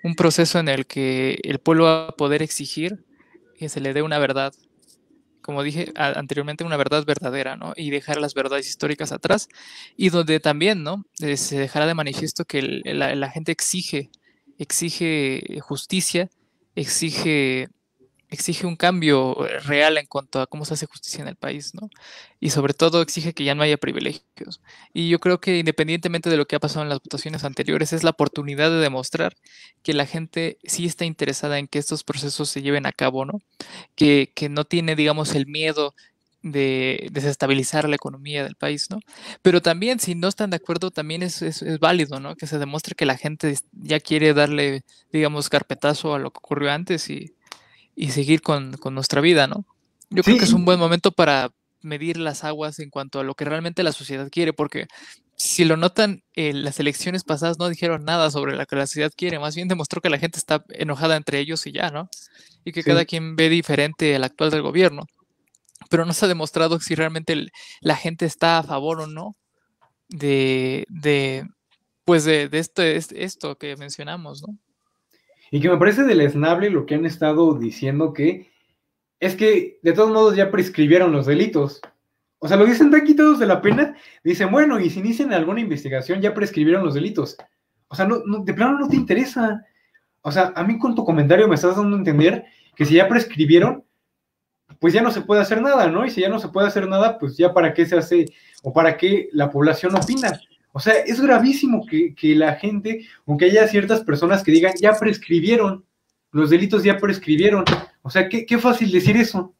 Un proceso en el que el pueblo va a poder exigir que se le dé una verdad, como dije anteriormente, una verdad verdadera, ¿no? Y dejar las verdades históricas atrás, y donde también, ¿no? Eh, se dejará de manifiesto que el, la, la gente exige, exige justicia, exige, exige un cambio real en cuanto a cómo se hace justicia en el país, ¿no? Y sobre todo exige que ya no haya privilegios. Y yo creo que independientemente de lo que ha pasado en las votaciones anteriores, es la oportunidad de demostrar que la gente sí está interesada en que estos procesos se lleven a cabo, ¿no? Que, que no tiene, digamos, el miedo de desestabilizar la economía del país, ¿no? Pero también, si no están de acuerdo, también es, es, es válido, ¿no? Que se demuestre que la gente ya quiere darle, digamos, carpetazo a lo que ocurrió antes y y seguir con, con nuestra vida, ¿no? Yo sí creo que es un buen momento para medir las aguas en cuanto a lo que realmente la sociedad quiere, porque si lo notan, eh, las elecciones pasadas no dijeron nada sobre lo que la sociedad quiere, más bien demostró que la gente está enojada entre ellos y ya, ¿no? Y que sí, cada quien ve diferente el actual del gobierno, pero no se ha demostrado si realmente el, la gente está a favor o no de, de pues de, de esto, de esto que mencionamos, ¿no? Y que me parece deleznable lo que han estado diciendo, que es que de todos modos ya prescribieron los delitos. O sea, lo dicen tan quitados de la pena, dicen, bueno, y si inician alguna investigación ya prescribieron los delitos. O sea, no, no, de plano no te interesa. O sea, a mí con tu comentario me estás dando a entender que si ya prescribieron, pues ya no se puede hacer nada, ¿no? Y si ya no se puede hacer nada, pues ya para qué se hace o para qué la población opina. O sea, es gravísimo que, que la gente, aunque haya ciertas personas que digan, ya prescribieron, los delitos ya prescribieron. O sea, qué, qué fácil decir eso.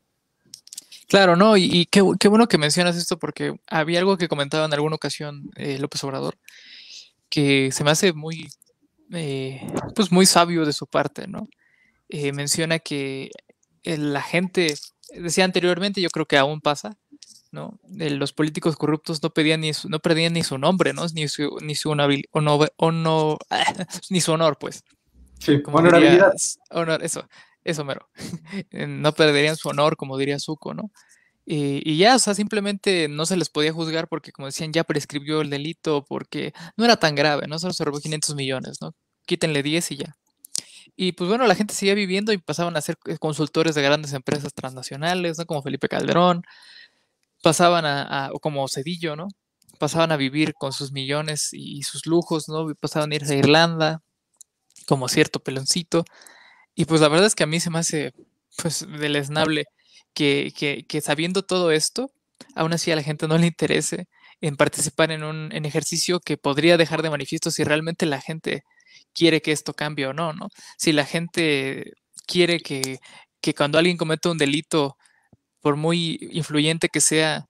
Claro, ¿no? Y, y qué, qué bueno que mencionas esto, porque había algo que comentaba en alguna ocasión eh, López Obrador, que se me hace muy, eh, pues muy sabio de su parte, ¿no? Eh, menciona que la gente, decía anteriormente, yo creo que aún pasa, ¿no? Eh, los políticos corruptos no pedían ni su, no perdían ni su nombre, ¿no? Ni su ni su honorabil, honor, honor, ni su honor, pues. Sí, como honorabilidad. Diría, honor, eso, eso mero. No perderían su honor, como diría Zuko, ¿no? Eh, y ya, o sea, simplemente no se les podía juzgar porque, como decían, ya prescribió el delito, porque no era tan grave, ¿no? Solo se robó quinientos millones, ¿no? Quítenle diez y ya. Y pues bueno, la gente seguía viviendo y pasaban a ser consultores de grandes empresas transnacionales, ¿no? Como Felipe Calderón, pasaban a, a o como Zedillo, ¿no? Pasaban a vivir con sus millones y, y sus lujos, ¿no? Pasaban a irse a Irlanda, como cierto peloncito. Y pues la verdad es que a mí se me hace, pues, deleznable que, que, que sabiendo todo esto, aún así a la gente no le interese en participar en un en ejercicio que podría dejar de manifiesto si realmente la gente quiere que esto cambie o no, ¿no? Si la gente quiere que, que cuando alguien cometa un delito, por muy influyente que sea,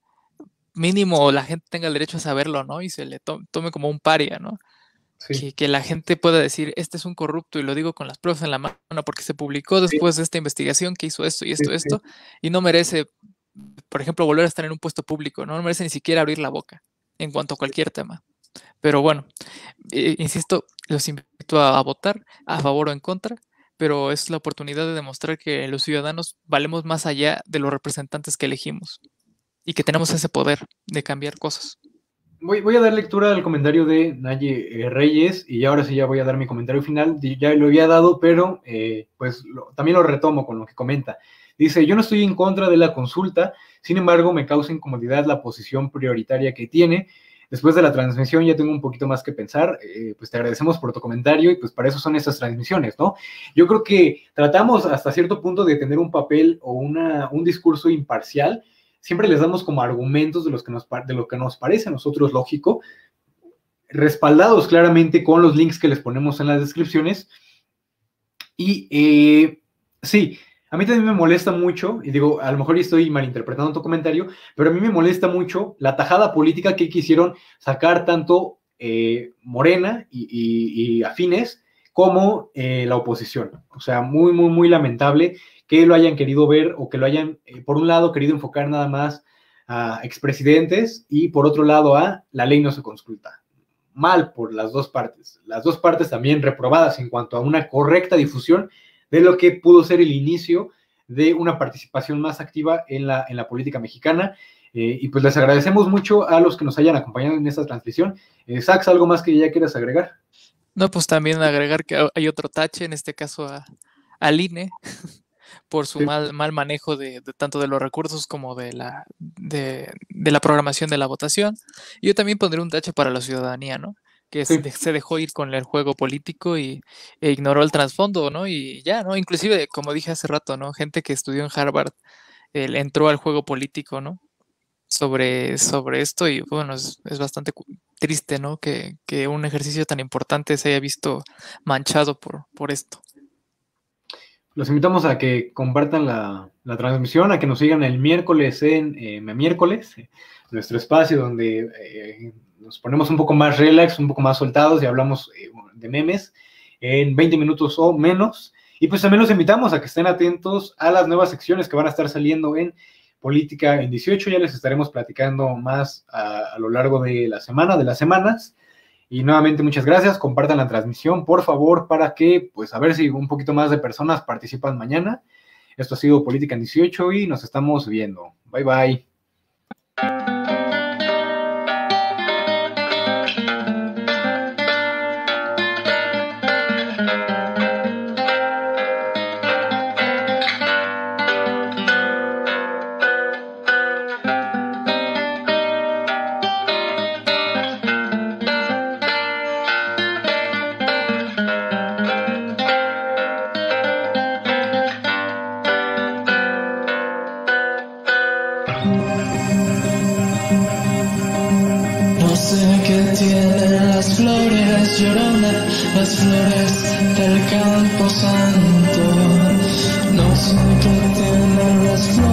mínimo la gente tenga el derecho a saberlo, ¿no? Y se le to tome como un paria, ¿no? Sí. Que, que la gente pueda decir, este es un corrupto, y lo digo con las pruebas en la mano porque se publicó después sí. de esta investigación que hizo esto y esto, sí, esto, sí. y no merece, por ejemplo, volver a estar en un puesto público, ¿no? No merece ni siquiera abrir la boca en cuanto a cualquier tema. Pero bueno, eh, insisto, los invito a, a votar a favor o en contra, pero es la oportunidad de demostrar que los ciudadanos valemos más allá de los representantes que elegimos y que tenemos ese poder de cambiar cosas. Voy, voy a dar lectura al comentario de Naye Reyes y ahora sí ya voy a dar mi comentario final. Ya lo había dado, pero eh, pues lo, también lo retomo con lo que comenta. Dice, yo no estoy en contra de la consulta, sin embargo me causa incomodidad la posición prioritaria que tiene. Después de la transmisión ya tengo un poquito más que pensar, eh, pues te agradecemos por tu comentario y pues para eso son estas transmisiones, ¿no? Yo creo que tratamos hasta cierto punto de tener un papel o una, un discurso imparcial, siempre les damos como argumentos de, los que nos, de lo que nos parece a nosotros lógico, respaldados claramente con los links que les ponemos en las descripciones. Y eh, sí, a mí también me molesta mucho, y digo, a lo mejor estoy malinterpretando tu comentario, pero a mí me molesta mucho la tajada política que quisieron sacar tanto eh, Morena y, y, y afines como eh, la oposición. O sea, muy, muy, muy lamentable que lo hayan querido ver o que lo hayan, eh, por un lado, querido enfocar nada más a expresidentes y por otro lado a la ley no se consulta. Mal por las dos partes. Las dos partes también reprobadas en cuanto a una correcta difusión de lo que pudo ser el inicio de una participación más activa en la, en la política mexicana. Eh, y pues les agradecemos mucho a los que nos hayan acompañado en esta transmisión. Eh, Sax, ¿algo más que ya quieras agregar? No, pues también agregar que hay otro tache, en este caso a, al I N E, por su sí. mal, mal manejo de, de tanto de los recursos como de la, de, de la programación de la votación. Y yo también pondré un tache para la ciudadanía, ¿no? Que sí. se dejó ir con el juego político y, e ignoró el trasfondo, ¿no? Y ya, ¿no? Inclusive, como dije hace rato, ¿no? Gente que estudió en Harvard eh, entró al juego político, ¿no? Sobre, sobre esto y, bueno, es, es bastante triste, ¿no? Que, que un ejercicio tan importante se haya visto manchado por, por esto. Los invitamos a que compartan la, la transmisión, a que nos sigan el miércoles en eh, miércoles, nuestro espacio donde eh, nos ponemos un poco más relax, un poco más soltados y hablamos eh, de memes en veinte minutos o menos. Y pues también los invitamos a que estén atentos a las nuevas secciones que van a estar saliendo en Política en dieciocho. Ya les estaremos platicando más a, a lo largo de la semana, de las semanas. Y nuevamente muchas gracias, compartan la transmisión, por favor, para que, pues, a ver si un poquito más de personas participan mañana. Esto ha sido Política en dieciocho y nos estamos viendo. Bye, bye. Campo Santo, no sé qué tienen las flores.